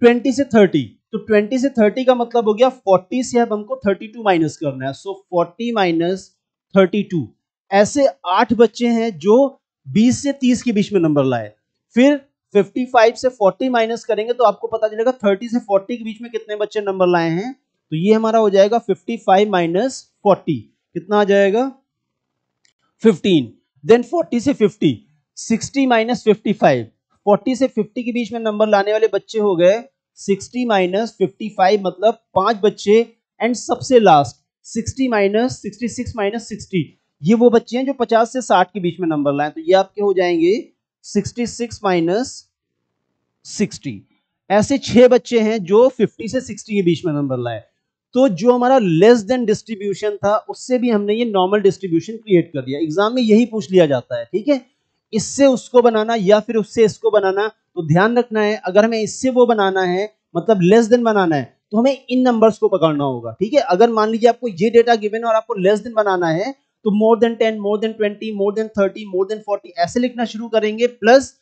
ट्वेंटी से थर्टी, तो ट्वेंटी से थर्टी का मतलब हो गया फोर्टी से अब हमको थर्टी टू माइनस करना है, so forty minus thirty two. ऐसे आठ बच्चे हैं जो बीस से तीस के बीच में नंबर लाए, फिर पचपन से चालीस माइनस करेंगे तो आपको पता चलेगा तीस से चालीस के बीच में कितने बच्चे नंबर लाए हैं। तो ये हमारा हो जाएगा पचपन माइनस चालीस कितना आ जाएगा पंद्रह। देन चालीस से पचास, साठ माइनस पचपन, चालीस से पचास के बीच में नंबर लाने वाले बच्चे हो गए साठ माइनस पचपन मतलब पांच बच्चे। एंड सबसे लास्ट साठ माइनस छियासठ माइनस साठ, ये वो बच्चे हैं जो पचास से साठ के बीच में नंबर लाए, तो ये आपके हो जाएंगे छियासठ माइनस साठ। ऐसे छह बच्चे हैं जो पचास से साठ के बीच में नंबर लाए। तो जो हमारा लेस देन डिस्ट्रीब्यूशन था उससे भी हमने ये नॉर्मल डिस्ट्रीब्यूशन क्रिएट कर दिया। एग्जाम में यही पूछ लिया जाता है, ठीक है, इससे उसको बनाना या फिर उससे इसको बनाना। तो ध्यान रखना है, अगर हमें इससे वो बनाना है मतलब लेस देन बनाना है तो हमें इन नंबर्स को पकड़ना होगा, ठीक है। अगर मान लीजिए आपको ये डेटा गिवन है और आपको लेस देन बनाना है तो more than ten, more than twenty, more than thirty, more than forty ऐसे लिखना शुरू करेंगे, प्लस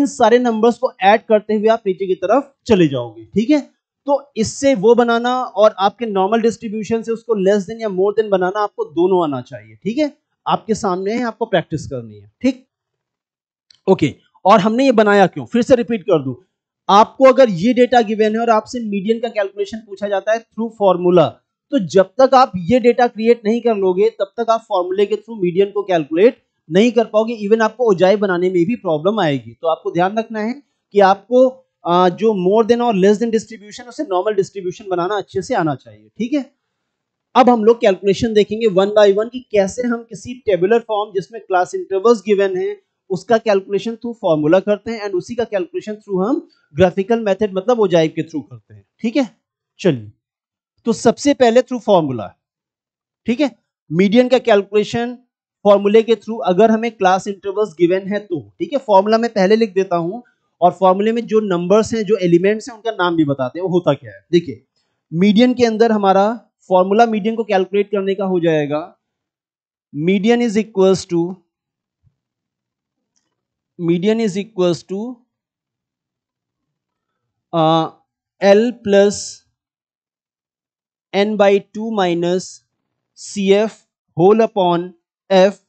इन सारे नंबर्स को ऐड करते हुए आप नीचे की तरफ चले जाओगे, ठीक है। तो इससे वो बनाना और आपके नॉर्मल डिस्ट्रीब्यूशन से उसको लेस देन या मोर देन बनाना, आपको दोनों आना चाहिए, ठीक है। आपके सामने है, आपको प्रैक्टिस करनी है, ठीक, ओके। और हमने ये बनाया क्यों, फिर से रिपीट कर दूं, आपको अगर ये डेटा गिवन है और आपसे मीडियन का कैलकुलेशन पूछा जाता है थ्रू फॉर्मूला, तो जब तक आप ये डेटा क्रिएट नहीं कर लोगे तब तक आप फॉर्मूले के थ्रू मीडियन को कैलकुलेट नहीं कर पाओगे। इवन आपको ओजाई बनाने में भी प्रॉब्लम आएगी। तो आपको ध्यान रखना है कि आपको जो मोर देन और लेस देन डिस्ट्रीब्यूशन उसे नॉर्मल डिस्ट्रीब्यूशन बनाना अच्छे से आना चाहिए, ठीक है। अब हम लोग कैलकुलेशन देखेंगे वन बाय वन की कैसे हम किसी टेबुलर फॉर्म जिसमें क्लास इंटरवल्स गिवन है उसका कैलकुलेशन थ्रू फॉर्मूला करते हैं एंड उसी का कैलकुलेशन थ्रू हम ग्राफिकल मेथड मतलब ओजाई के थ्रू करते हैं, ठीक है। चलिए, तो सबसे पहले थ्रू फॉर्मूला, ठीक है, मीडियन का कैलकुलेशन फॉर्मूले के थ्रू अगर हमें क्लास इंटरवल्स गिवन है तो, ठीक है। फॉर्मूला में पहले लिख देता हूं और फॉर्मूले में जो नंबर्स हैं, जो एलिमेंट्स हैं, उनका नाम भी बताते हैं वो होता क्या है। देखिए, मीडियन के अंदर हमारा फॉर्मूला मीडियन को कैलकुलेट करने का हो जाएगा median is equals to median is equals to L plus n by two minus cf whole upon f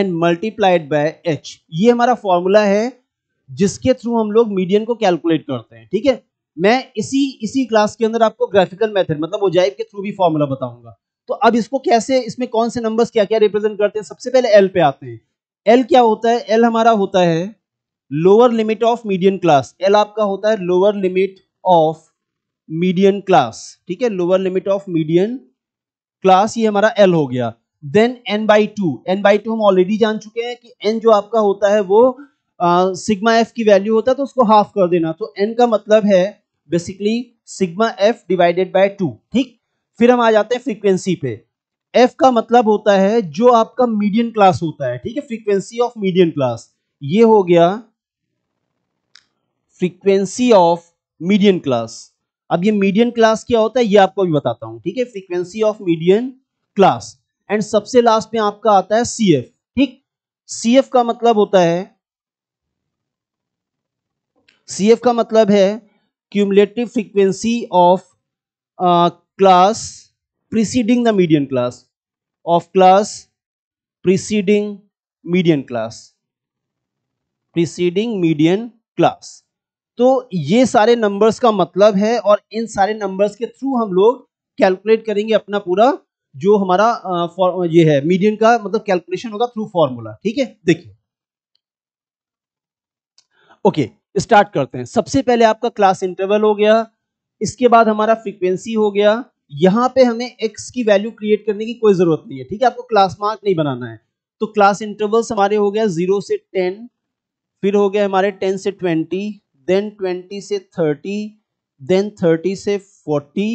and multiplied by h। ये हमारा फॉर्मूला है जिसके थ्रू हम लोग मीडियन को कैलकुलेट करते हैं, ठीक है। मैं इसी इसी क्लास के अंदर आपको ग्राफिकल मेथड मतलब ओजाई के थ्रू भी फॉर्मूला बताऊंगा। तो अब इसको कैसे, इसमें कौन से नंबर्स क्या क्या रिप्रेजेंट करते हैं, सबसे पहले एल पे आते हैं। एल क्या होता है, एल हमारा होता है lower limit of median class. L आपका होता है lower limit of median class, ठीक है, lower limit of median class, ये हमारा एल हो गया। Then N by two, n by two हम ऑलरेडी जान चुके हैं कि एन जो आपका होता है वो सिग्मा एफ की वैल्यू होता है तो उसको हाफ कर देना, तो एन का मतलब है basically sigma F divided by two, ठीक। फिर हम आ जाते हैं फ्रीक्वेंसी पे। एफ का मतलब होता है जो आपका मीडियन क्लास होता है, ठीक है, फ्रीक्वेंसी ऑफ मीडियन क्लास, ये हो गया फ्रीक्वेंसी ऑफ मीडियन क्लास। अब ये मीडियन क्लास क्या होता है ये आपको भी बताता हूं, ठीक है, frequency of median class. And सबसे लास्ट में आपका आता है सीएफ, ठीक, सीएफ का मतलब होता है सीएफ का मतलब है cumulative frequency of class preceding the median class, of class preceding median class, preceding median class. तो ये सारे नंबर्स का मतलब है और इन सारे नंबर्स के थ्रू हम लोग कैलकुलेट करेंगे अपना पूरा जो हमारा आ, ये है मीडियन का मतलब कैलकुलेशन होगा थ्रू फॉर्मूला, ठीक है। देखिए, ओके, स्टार्ट करते हैं। सबसे पहले आपका क्लास इंटरवल हो गया, इसके बाद हमारा फ्रीक्वेंसी हो गया। यहाँ पे हमें एक्स की वैल्यू क्रिएट करने की कोई जरूरत नहीं है, ठीक है, आपको क्लास मार्क नहीं बनाना है। तो क्लास इंटरवल्स हमारे हो गया जीरो से टेन, फिर हो गया हमारे टेन से ट्वेंटी, देन ट्वेंटी से थर्टी, देन थर्टी से फोर्टी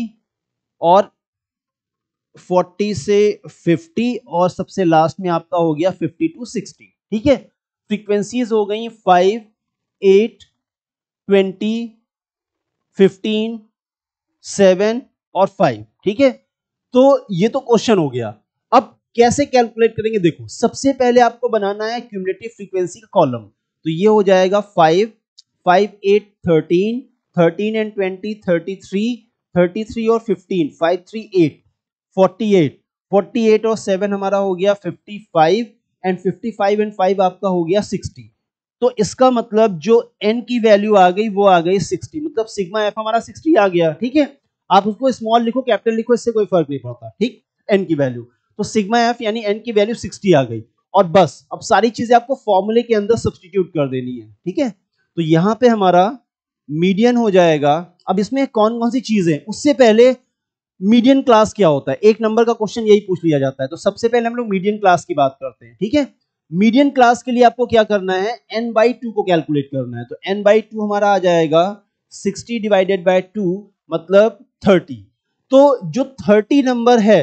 और फोर्टी से फिफ्टी और सबसे लास्ट में आपका हो गया फिफ्टी टू सिक्सटी, ठीक है। फ्रीक्वेंसीज हो गई five, eight, twenty, fifteen, seven और फाइव, ठीक है। तो ये तो क्वेश्चन हो गया। अब कैसे कैलकुलेट करेंगे, देखो, सबसे पहले आपको बनाना है क्यूमुलेटिव फ्रीक्वेंसी का कॉलम। तो ये हो जाएगा five, five, eight, thirteen, thirteen and twenty, thirty three, thirty three और fifteen, five, three, eight, forty eight, forty eight और सेवन हमारा हो गया fifty five and fifty five and five आपका हो गया सिक्सटी। तो इसका मतलब जो n की वैल्यू आ गई वो आ गई साठ, मतलब सिग्मा एफ हमारा साठ आ गया। ठीक है, आप उसको स्मॉल लिखो कैपिटल लिखो इससे कोई फर्क नहीं पड़ता। ठीक, n की वैल्यू तो सिग्मा एफ यानी n की वैल्यू साठ आ गई और बस अब सारी चीजें आपको फॉर्मूले के अंदर सब्सटीट्यूट कर देनी है। ठीक है, तो यहाँ पे हमारा मीडियन हो जाएगा। अब इसमें कौन कौन सी चीजें, उससे पहले मीडियन क्लास क्या होता है, एक नंबर का क्वेश्चन यही पूछ लिया जाता है। तो सबसे पहले हम लोग मीडियन क्लास की बात करते हैं। ठीक है, मीडियन क्लास के लिए आपको क्या करना है, एन बाई टू को कैलकुलेट करना है। तो एन बाई टू हमारा आ जाएगा सिक्सटी डिवाइडेड बाई टू मतलब थर्टी। तो जो थर्टी नंबर है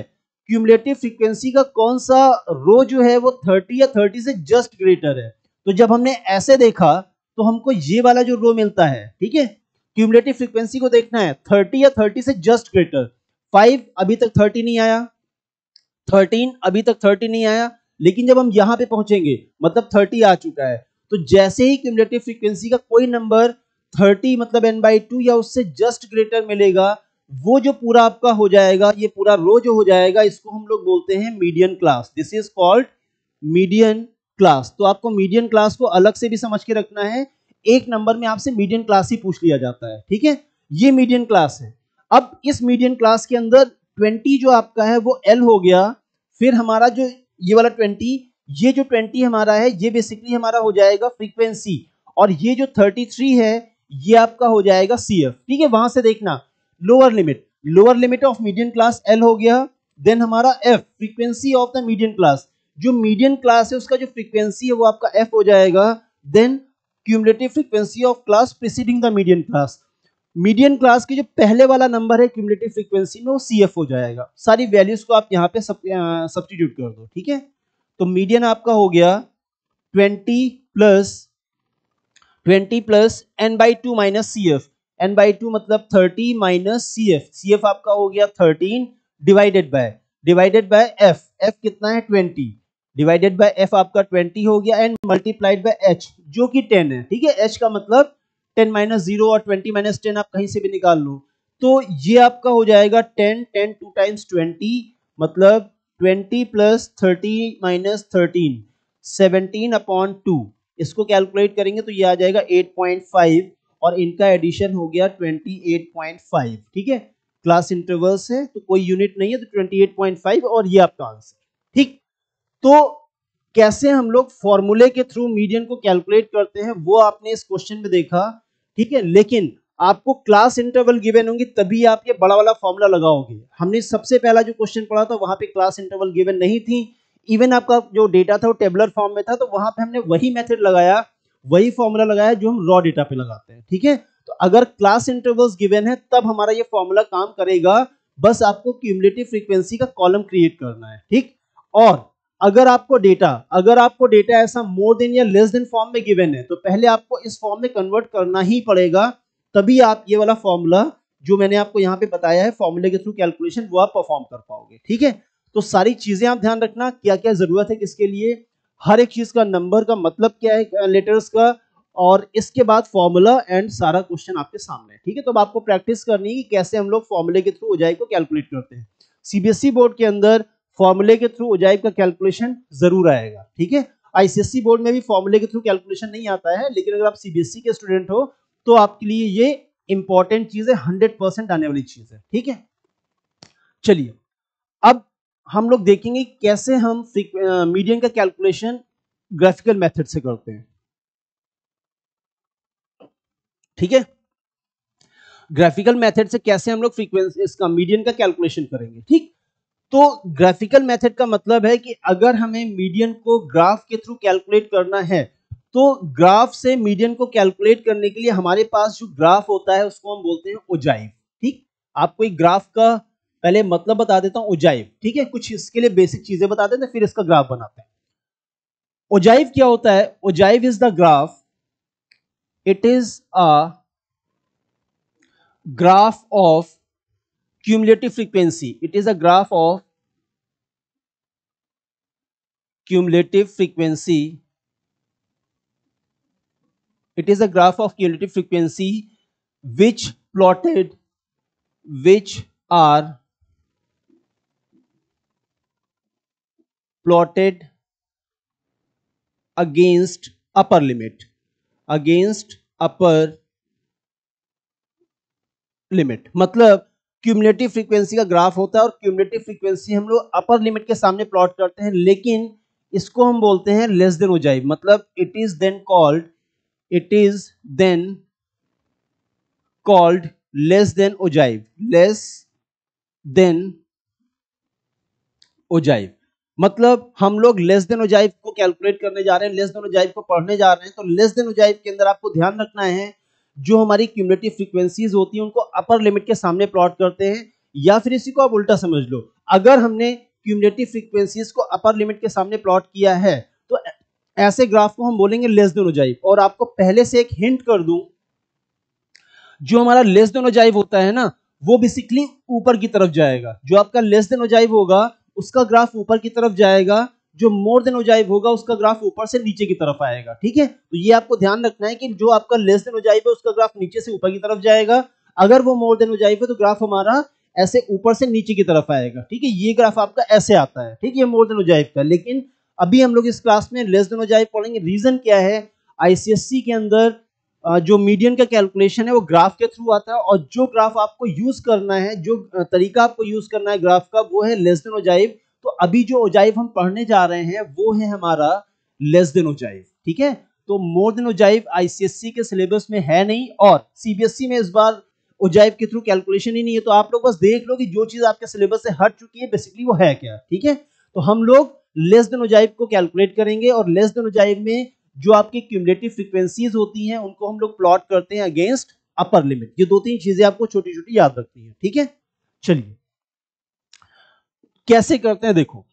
क्यूमुलेटिव फ्रीक्वेंसी का कौन सा रो जो है वो थर्टी या थर्टी से जस्ट ग्रेटर है। तो जब हमने ऐसे देखा तो हमको ये वाला जो रो मिलता है, ठीक है, क्यूमुलेटिव फ्रीक्वेंसी को देखना है थर्टी या थर्टी से जस्ट ग्रेटर। फाइव अभी तक थर्टी नहीं आया, थर्टीन अभी तक थर्टी नहीं आया, लेकिन जब हम यहाँ पे पहुंचेंगे मतलब थर्टी आ चुका है। तो जैसे ही क्यूमुलेटिव फ्रीक्वेंसी का कोई नंबर थर्टी मतलब एन बाई टू या उससे जस्ट ग्रेटर मिलेगा, वो जो पूरा आपका हो जाएगा, ये पूरा रो जो हो जाएगा, इसको हम लोग बोलते हैं median class. This is called median class. तो आपको मीडियन क्लास को अलग से भी समझ के रखना है, एक नंबर में आपसे मीडियन क्लास ही पूछ लिया जाता है। ठीक है, ये मीडियन क्लास है। अब इस मीडियन क्लास के अंदर ट्वेंटी जो आपका है वो एल हो गया, फिर हमारा जो ये वाला ट्वेंटी, ये जो ट्वेंटी हमारा है ये बेसिकली हमारा हो जाएगा फ्रीक्वेंसी, और ये जो थर्टी थ्री है ये आपका हो जाएगा सी एफ। ठीक है, वहां से देखना lower limit, lower limit of median class L हो गया, देन हमारा f frequency of the median class, जो मीडियन क्लास है उसका जो फ्रीक्वेंसी है वो आपका एफ हो जाएगा, then cumulative frequency of class preceding the median class, median class के जो पहले वाला नंबर है क्यूमुलेटिव फ्रीक्वेंसी में वो सी एफ हो जाएगा। सारी वैल्यूज को आप यहाँ पे सब्स्टिट्यूट कर दो। ठीक है, तो मीडियन आपका हो गया twenty plus twenty plus n by two minus C F, n by two मतलब thirty minus C F, C F आपका हो गया thirteen divided by divided by f, f कितना है ट्वेंटी, डिवाइडेड बाय f आपका ट्वेंटी हो गया and multiplied by h जो कि टेन है। ठीक है, h का मतलब टेन माइनस जीरो और ट्वेंटी माइनस टेन आप कहीं से भी निकाल लो, तो ये आपका हो जाएगा ten, ten two times twenty मतलब twenty plus thirty minus thirteen seventeen upon two, इसको कैलकुलेट करेंगे तो ये आ जाएगा एट पॉइंट फाइव और इनका एडिशन हो गया ट्वेंटी एट पॉइंट फाइव। ठीक है, क्लास इंटरवल्स है तो कोई यूनिट नहीं है, तो ट्वेंटी एट पॉइंट फाइव और ये आपका आंसर। ठीक, तो कैसे हम लोग फॉर्मूले के थ्रू मीडियन को कैलकुलेट करते हैं वो आपने इस क्वेश्चन में देखा। ठीक है, लेकिन आपको क्लास इंटरवल गिवन होंगी तभी आप ये बड़ा वाला फॉर्मूला लगाओगे। हमने सबसे पहला जो क्वेश्चन पढ़ा था वहां पे क्लास इंटरवल गिवन नहीं थी, इवन आपका जो डेटा था वो टेबलर फॉर्म में था, तो वहां पे हमने वही मेथड लगाया, वही फॉर्मूला लगाया जो हम रॉ डेटा पे लगाते हैं। ठीक है, तो अगर क्लास इंटरवल्स गिवन है तब हमारा ये फॉर्मूला काम करेगा, बस आपको क्यूमुलेटिव फ्रीक्वेंसी का कॉलम क्रिएट करना है। ठीक, और अगर आपको डेटा अगर आपको डेटा ऐसा मोर देन या लेस देन फॉर्म में गिवन है तो पहले आपको इस फॉर्म में कन्वर्ट करना ही पड़ेगा, तभी आप ये वाला फॉर्मूला जो मैंने आपको यहाँ पे बताया है फॉर्मूले के थ्रू कैलकुलेशन वो आप परफॉर्म कर पाओगे। ठीक है, तो सारी चीजें आप ध्यान रखना, क्या क्या जरूरत है किसके लिए, हर एक चीज का नंबर का मतलब क्या है, लेटर्स का, और इसके बाद फॉर्मूला एंड सारा क्वेश्चन आपके सामने। ठीक है, तो अब आपको प्रैक्टिस करनी है कि कैसे हम लोग फॉर्मूले के थ्रू ओजाइव को कैलकुलेट करते हैं। सीबीएसई बोर्ड के अंदर फॉर्मूले के थ्रू ओजाइव का कैलकुलेशन जरूर आएगा। ठीक है, आईसीएसई बोर्ड में भी फॉर्मूले के थ्रू कैलकुलेशन नहीं आता है, लेकिन अगर आप सीबीएसई के स्टूडेंट हो तो आपके लिए ये इंपॉर्टेंट चीज है, हंड्रेड परसेंट आने वाली चीज है। ठीक है, चलिए अब हम लोग देखेंगे कैसे हम मीडियन का कैलकुलेशन ग्राफिकल मेथड से करते हैं। ठीक है, ग्राफिकल मेथड से कैसे हम लोग फ्रीक्वेंसी इसका मीडियन का कैलकुलेशन करेंगे। ठीक, तो ग्राफिकल मेथड का मतलब है कि अगर हमें मीडियन को ग्राफ के थ्रू कैलकुलेट करना है तो ग्राफ से मीडियन को कैलकुलेट करने के लिए हमारे पास जो ग्राफ होता है उसको हम बोलते हैं ओजाइव। ठीक, आपको एक ग्राफ का पहले मतलब बता देता हूं ओजाइव। ठीक है, कुछ इसके लिए बेसिक चीजें बता देते हैं फिर इसका ग्राफ बनाते हैं। ओजाइव क्या होता है, ogive is the graph, it is a graph of cumulative frequency, it is a graph of cumulative frequency, it is a graph of cumulative frequency which plotted which are plotted against upper limit, against upper limit, मतलब cumulative frequency का graph होता है और cumulative frequency हम लोग upper limit के सामने plot करते हैं, लेकिन इसको हम बोलते हैं लेस देन ओजाइव, मतलब it is then called it is then called less than ogive, less than ogive. मतलब हम लोग लेस देन ओजाइव को कैलकुलेट करने जा रहे हैं, लेस देन ओजाइव को पढ़ने जा रहे हैं। तो लेस देन ओजाइव के अंदर आपको ध्यान रखना है जो हमारी क्यूमुलेटिव फ्रीक्वेंसीज होती हैं उनको अपर लिमिट के सामने प्लॉट करते हैं, या फिर इसी को आप उल्टा समझ लो, अगर हमने क्यूमुलेटिव फ्रीक्वेंसीज को अपर लिमिट के सामने प्लॉट किया है तो ऐसे ग्राफ को हम बोलेंगे लेस देन ओजाइव। और आपको पहले से एक हिंट कर दूं, जो हमारा लेस देन ओजाइव होता है ना वो बेसिकली ऊपर की तरफ जाएगा, जो आपका लेस देन ओजाइव होगा उसका ग्राफ ऊपर की तरफ जाएगा, जो मोर देन ओजाइव होगा उसका ग्राफ ऊपर से नीचे की तरफ आएगा। ठीक है, तो ये आपको ध्यान रखना है कि जो आपका लेस देन ओजाइव है उसका ग्राफ नीचे से ऊपर की तरफ जाएगा, अगर वो मोर देन ओजाइव है तो ग्राफ हमारा ऐसे ऊपर से नीचे की तरफ आएगा। ठीक है, ये ग्राफ आपका ऐसे आता है। ठीक है, मोर देन ओजाइव का, लेकिन अभी हम लोग इस क्लास में लेस देन ओजाइव पढ़ेंगे। रीजन क्या है, आईसीएसई के अंदर जो मीडियन का कैलकुलेशन है वो ग्राफ के थ्रू आता है, और जो ग्राफ आपको यूज करना है, जो तरीका आपको यूज करना है ग्राफ का, वो है लेस देन ओजाइव। तो अभी जो ओजाइव हम पढ़ने जा रहे हैं वो है हमारा लेस देन ओजाइव। ठीक है, तो मोर देन ओजाइव आईसीएसई के सिलेबस में है नहीं, और सीबीएसई में इस बार ओजाइव के थ्रू कैलकुलेशन ही नहीं है। तो आप लोग बस देख लो कि जो चीज आपके सिलेबस से हट चुकी है बेसिकली वो है क्या। ठीक है, तो हम लोग लेस देन ओजाइव को कैलकुलेट करेंगे, और लेस देन ओजाइव में जो आपकी क्यूमुलेटिव फ्रीक्वेंसीज होती हैं उनको हम लोग प्लॉट करते हैं अगेंस्ट अपर लिमिट। ये दो तीन चीजें आपको छोटी छोटी याद रखनी है। ठीक है, चलिए कैसे करते हैं देखो।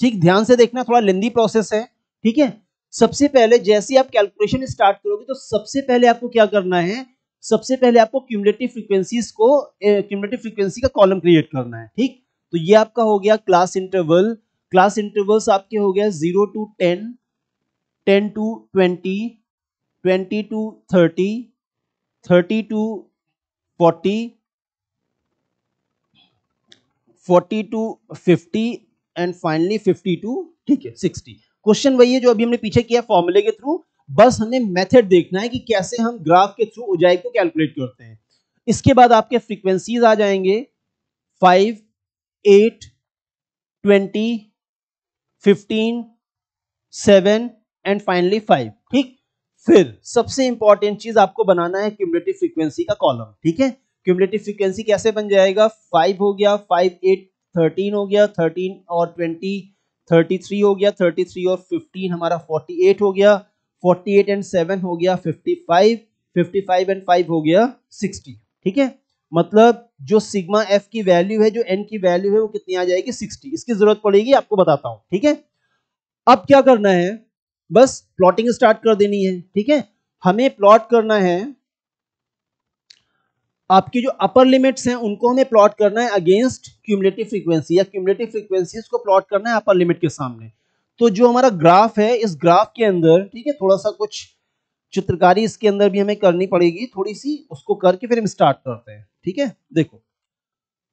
ठीक, ध्यान से देखना, थोड़ा लेंदी प्रोसेस है। ठीक है, सबसे पहले जैसे आप कैलकुलेशन स्टार्ट करोगे तो सबसे पहले आपको क्या करना है, सबसे पहले आपको क्यूमुलेटिव फ्रीक्वेंसीज को क्यूमुलेटिव फ्रीक्वेंसी का कॉलम क्रिएट करना है। ठीक, तो ये आपका हो गया क्लास इंटरवल, क्लास इंटरवल्स आपके हो गया zero to ten, ten to twenty, twenty to thirty, thirty to forty, forty to fifty and finally fifty to ठीक है सिक्सटी। क्वेश्चन वही है जो अभी हमने पीछे किया फॉर्मूले के थ्रू, बस हमें मेथड देखना है कि कैसे हम ग्राफ के थ्रू ओजाइव को कैलकुलेट करते हैं। इसके बाद आपके फ्रीक्वेंसीज आ जाएंगे five, eight, twenty, fifteen, seven and finally five. ठीक, फिर सबसे इंपॉर्टेंट चीज आपको बनाना है क्यूमुलेटिव फ्रीक्वेंसी का कॉलम। ठीक है, क्यूमुलेटिव फ्रीक्वेंसी कैसे बन जाएगा, फाइव हो गया, फाइव, एट, थर्टीन हो गया, थर्टीन और ट्वेंटी, थर्टी थ्री हो गया, थर्टी थ्री और फिफ्टीन हमारा फोर्टी एट हो गया, फोर्टी एट एंड सेवन हो गया fifty five, fifty five and five हो गया सिक्सटी। ठीक है, मतलब जो सिग्मा एफ की वैल्यू है, जो एन की वैल्यू है वो कितनी आ जाएगी, सिक्सटी। इसकी जरूरत पड़ेगी, आपको बताता हूँ। ठीक है, अब क्या करना है, बस प्लॉटिंग स्टार्ट कर देनी है। ठीक है, हमें प्लॉट करना है, आपकी जो अपर लिमिट्स हैं उनको हमें प्लॉट करना है अगेंस्ट क्यूमुलेटिव फ्रीक्वेंसी, या क्यूमुलेटिव फ्रीक्वेंसीज को प्लॉट करना है अपर लिमिट के सामने। तो जो हमारा ग्राफ है, इस ग्राफ के अंदर, ठीक है, थोड़ा सा कुछ चित्रकारी इसके अंदर भी हमें करनी पड़ेगी थोड़ी सी, उसको करके फिर हम स्टार्ट करते हैं। ठीक है, देखो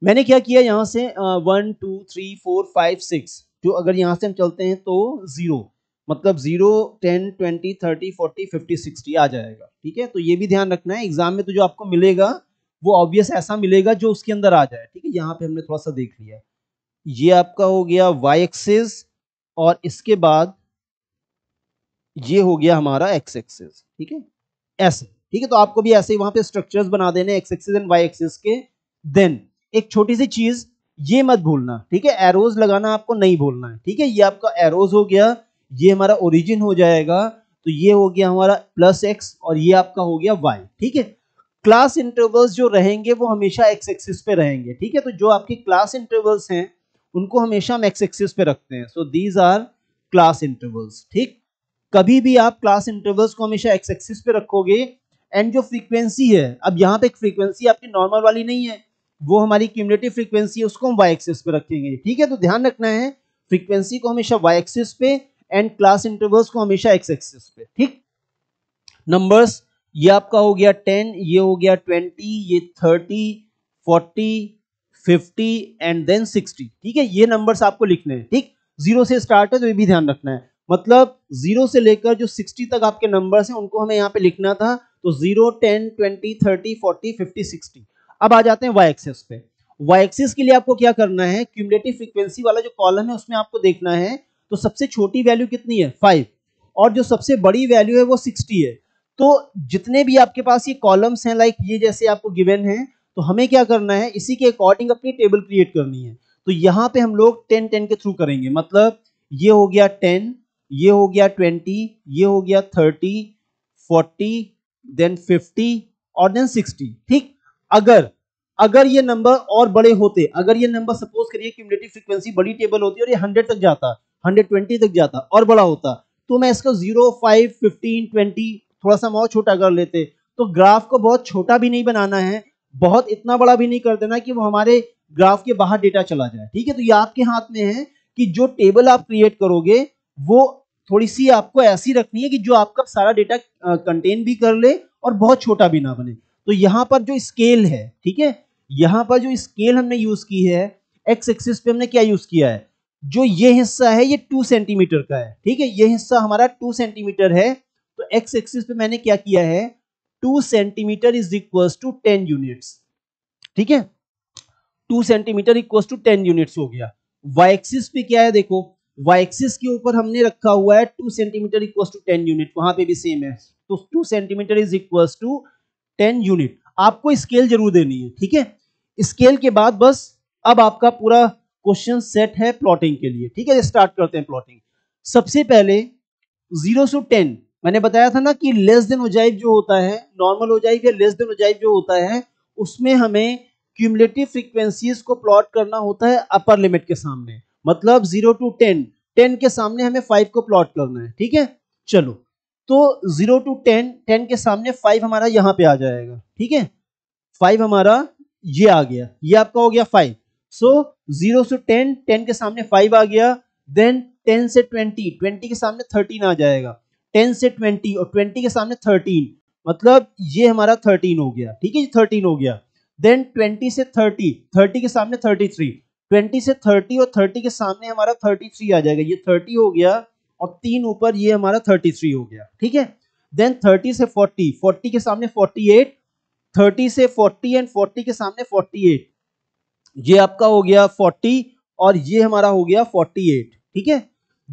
मैंने क्या किया, यहाँ से one two three four five six, जो अगर यहाँ से हम चलते हैं तो जीरो, मतलब zero, ten, twenty, thirty, forty, fifty, sixty आ जाएगा। ठीक है, तो ये भी ध्यान रखना है, एग्जाम में तो जो आपको मिलेगा वो ऑब्वियस ऐसा मिलेगा जो उसके अंदर आ जाए। ठीक है, यहाँ पे हमने थोड़ा सा देख लिया, ये आपका हो गया वाई एक्सिस, और इसके बाद ये हो गया हमारा एक्स एक्सिस। ठीक है, ऐसे। ठीक है, तो आपको भी ऐसे ही वहां पे स्ट्रक्चर्स बना देने X axis and Y axis के। देन एक छोटी सी चीज ये मत भूलना, ठीक है, एरोज लगाना आपको नहीं भूलना है। ठीक है, ये आपका एरोज हो गया, ये हमारा ओरिजिन हो जाएगा, तो ये हो गया हमारा प्लस एक्स, और ये आपका हो गया वाई। ठीक है, क्लास इंटरवल्स जो रहेंगे वो हमेशा एक्स एक्सिस पे रहेंगे। ठीक है, तो जो आपके क्लास इंटरवल्स हैं उनको हमेशा हम एक्स एक्सिस पे रखते हैं। So these are class intervals. ठीक, कभी भी आप क्लास इंटरवल्स को हमेशा एक्स एक्सिस पे रखोगे। एंड जो फ्रीक्वेंसी है, अब यहाँ पे एक फ्रीक्वेंसी आपकी नॉर्मल वाली नहीं है, वो हमारी क्यूमुलेटिव फ्रीक्वेंसी है, उसको हम वाई एक्सिस पे रखेंगे। ठीक है, तो ध्यान रखना है फ्रीक्वेंसी को हमेशा वाई एक्सिस पे एंड क्लास इंटरवल्स को हमेशा एक्स एक्सिस पे। ठीक, नंबर्स ये आपका हो गया टेन, ये हो गया ट्वेंटी, ये thirty, forty, fifty and then sixty. ठीक है, ये नंबर्स आपको लिखने हैं। ठीक, जीरो से स्टार्ट है तो ये भी ध्यान रखना है। मतलब जीरो से लेकर जो साठ तक आपके नंबर्स हैं उनको हमें यहाँ पे लिखना था। तो zero, ten, twenty, thirty, forty, fifty, sixty. अब आ जाते हैं वाई एक्सिस पे। वाई एक्सिस के लिए आपको क्या करना है, क्यूमुलेटिव फ्रीक्वेंसी वाला जो कॉलम है उसमें आपको देखना है। तो सबसे छोटी वैल्यू कितनी है, फाइव, और जो सबसे बड़ी वैल्यू है वो सिक्सटी है। तो जितने भी आपके पास ये कॉलम्स हैं, लाइक ये जैसे आपको गिवन है, तो हमें क्या करना है, इसी के अकॉर्डिंग अपनी टेबल क्रिएट करनी है। तो यहाँ पे हम लोग टेन टेन के थ्रू करेंगे, मतलब ये हो गया टेन, ये हो गया ट्वेंटी, ये हो गया थर्टी, फोर्टी, देन फिफ्टी और देन सिक्सटी। ठीक, अगर अगर ये नंबर और बड़े होते, अगर ये नंबर सपोज करिए क्यूमुलेटिव फ्रीक्वेंसी बड़ी टेबल होती और ये हंड्रेड तक जाता, हंड्रेड ट्वेंटी तक जाता और बड़ा होता, तो मैं इसको जीरो, फाइव, फिफ्टीन, ट्वेंटी थोड़ा सा और छोटा कर लेते। तो ग्राफ को बहुत छोटा भी नहीं बनाना है, बहुत इतना बड़ा भी नहीं कर देना कि वो हमारे ग्राफ के बाहर डेटा चला जाए। ठीक है, तो ये आपके हाथ में है कि जो टेबल आप क्रिएट करोगे वो थोड़ी सी आपको ऐसी रखनी है कि जो आपका सारा डेटा कंटेन भी कर ले और बहुत छोटा भी ना बने। तो यहाँ पर जो स्केल है, ठीक है, यहाँ पर जो स्केल हमने यूज की है, एक्स एक्सिस पे हमने क्या यूज किया है, जो ये हिस्सा है ये टू सेंटीमीटर का है। ठीक है, ये हिस्सा हमारा टू सेंटीमीटर है। तो एक्स एक्सिस पे मैंने क्या किया है, two centimetre is equal to ten units. ठीक है, two centimetre equal to ten units हो गया। वाई एक्सिस पे क्या है, देखो वाई एक्सिस के ऊपर हमने रखा हुआ है two centimetre equal to ten unit, वहां पे भी सेम है। तो two centimetre is equal to ten unit. आपको स्केल जरूर देनी है। ठीक है, स्केल के बाद बस अब आपका पूरा क्वेश्चन सेट है प्लॉटिंग के लिए। ठीक है, स्टार्ट करते हैं प्लॉटिंग। सबसे पहले जीरो से टेन, मैंने बताया था ना कि लेस देन ओजाइव जो होता है, नॉर्मल ओजाइव या लेस देन ओजाइव जो होता है, उसमें हमें क्यूमुलेटिव फ्रीक्वेंसीज को प्लॉट करना होता है अपर लिमिट के सामने। मतलब जीरो टू टेन, टेन के सामने हमें फाइव को प्लॉट करना है। ठीक है, चलो तो जीरो टू टेन, टेन के सामने फाइव हमारा यहाँ पे आ जाएगा। ठीक है, फाइव हमारा ये आ गया, ये आपका हो गया फाइव। सो जीरो से टेन, टेन के सामने फाइव आ गया। देन टेन से ट्वेंटी, ट्वेंटी के सामने थर्टीन आ जाएगा। टेन से ट्वेंटी और ट्वेंटी के सामने थर्टीन, मतलब ये हमारा थर्टीन हो गया। ठीक है, ये थर्टीन हो गया। देन ट्वेंटी से थर्टी, थर्टी के सामने थर्टी थ्री, ट्वेंटी से थर्टी और थर्टी के सामने हमारा थर्टी थ्री आ जाएगा। ये थर्टी हो गया और तीन ऊपर ये हमारा थर्टी थ्री हो गया। ठीक है, देन थर्टी से फोर्टी, फोर्टी के सामने फोर्टी एट, थर्टी से फोर्टी एंड फोर्टी के सामने फोर्टी एट, ये आपका हो गया फोर्टी और ये हमारा हो गया फोर्टी एट। ठीक है,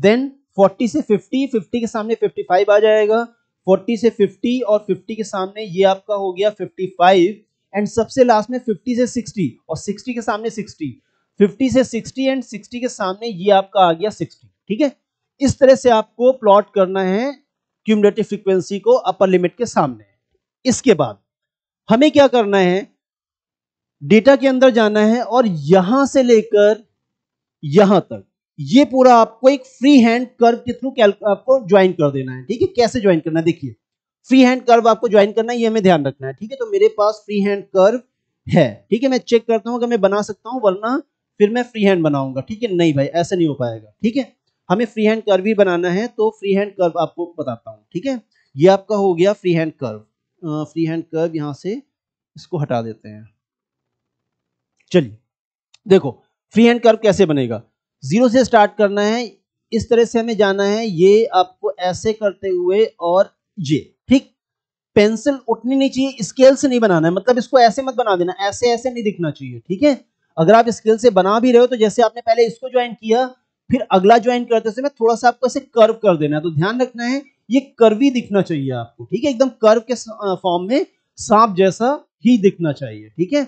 देन फोर्टी से फिफ्टी, फिफ्टी के सामने फिफ्टी फाइव आ जाएगा। फोर्टी से फिफ्टी और फिफ्टी के सामने ये आपका हो गया फिफ्टी फाइव। एंड सबसे लास्ट में फिफ्टी से सिक्सटी और सिक्सटी के सामने सिक्सटी, फिफ्टी से सिक्सटी एंड सिक्सटी के सामने ये आपका आ गया सिक्सटी। ठीक है, इस तरह से आपको प्लॉट करना है क्यूमुलेटिव फ्रीक्वेंसी को अपर लिमिट के सामने। इसके बाद हमें क्या करना है, डेटा के अंदर जाना है और यहां से लेकर यहां तक ये पूरा आपको एक फ्री हैंड कर्व के थ्रू आपको ज्वाइन कर देना है। ठीक है, कैसे ज्वाइन करना है, देखिए फ्री हैंड कर्व आपको ज्वाइन करना है, ये हमें ध्यान रखना है। ठीक है, तो मेरे पास फ्री हैंड कर्व है। ठीक है, मैं चेक करता हूं कि मैं बना सकता हूं, वरना फिर मैं फ्री हैंड बनाऊंगा। ठीक है, नहीं भाई ऐसे नहीं हो पाएगा। ठीक है, हमें फ्री हैंड कर्व ही बनाना है। तो फ्री हैंड कर्व आपको बताता हूँ। ठीक है, ये आपका हो गया free hand curve. Free hand curve यहाँ से इसको हटा देते हैं। चलिए देखो फ्री हैंड कर्व कैसे बनेगा। जीरो से स्टार्ट करना है, इस तरह से हमें जाना है, ये आपको ऐसे करते हुए और ये। ठीक, पेंसिल उठनी नहीं चाहिए, स्केल से नहीं बनाना है, मतलब इसको ऐसे मत बना देना, ऐसे ऐसे नहीं दिखना चाहिए। ठीक है, अगर आप स्केल से बना भी रहे हो तो जैसे आपने पहले इसको ज्वाइन किया, फिर अगला ज्वाइन करते समय थोड़ा सा आपको ऐसे कर्व कर देना है। तो ध्यान रखना है ये कर्वी दिखना चाहिए आपको। ठीक है, एकदम कर्व के फॉर्म में सांप जैसा ही दिखना चाहिए। ठीक है,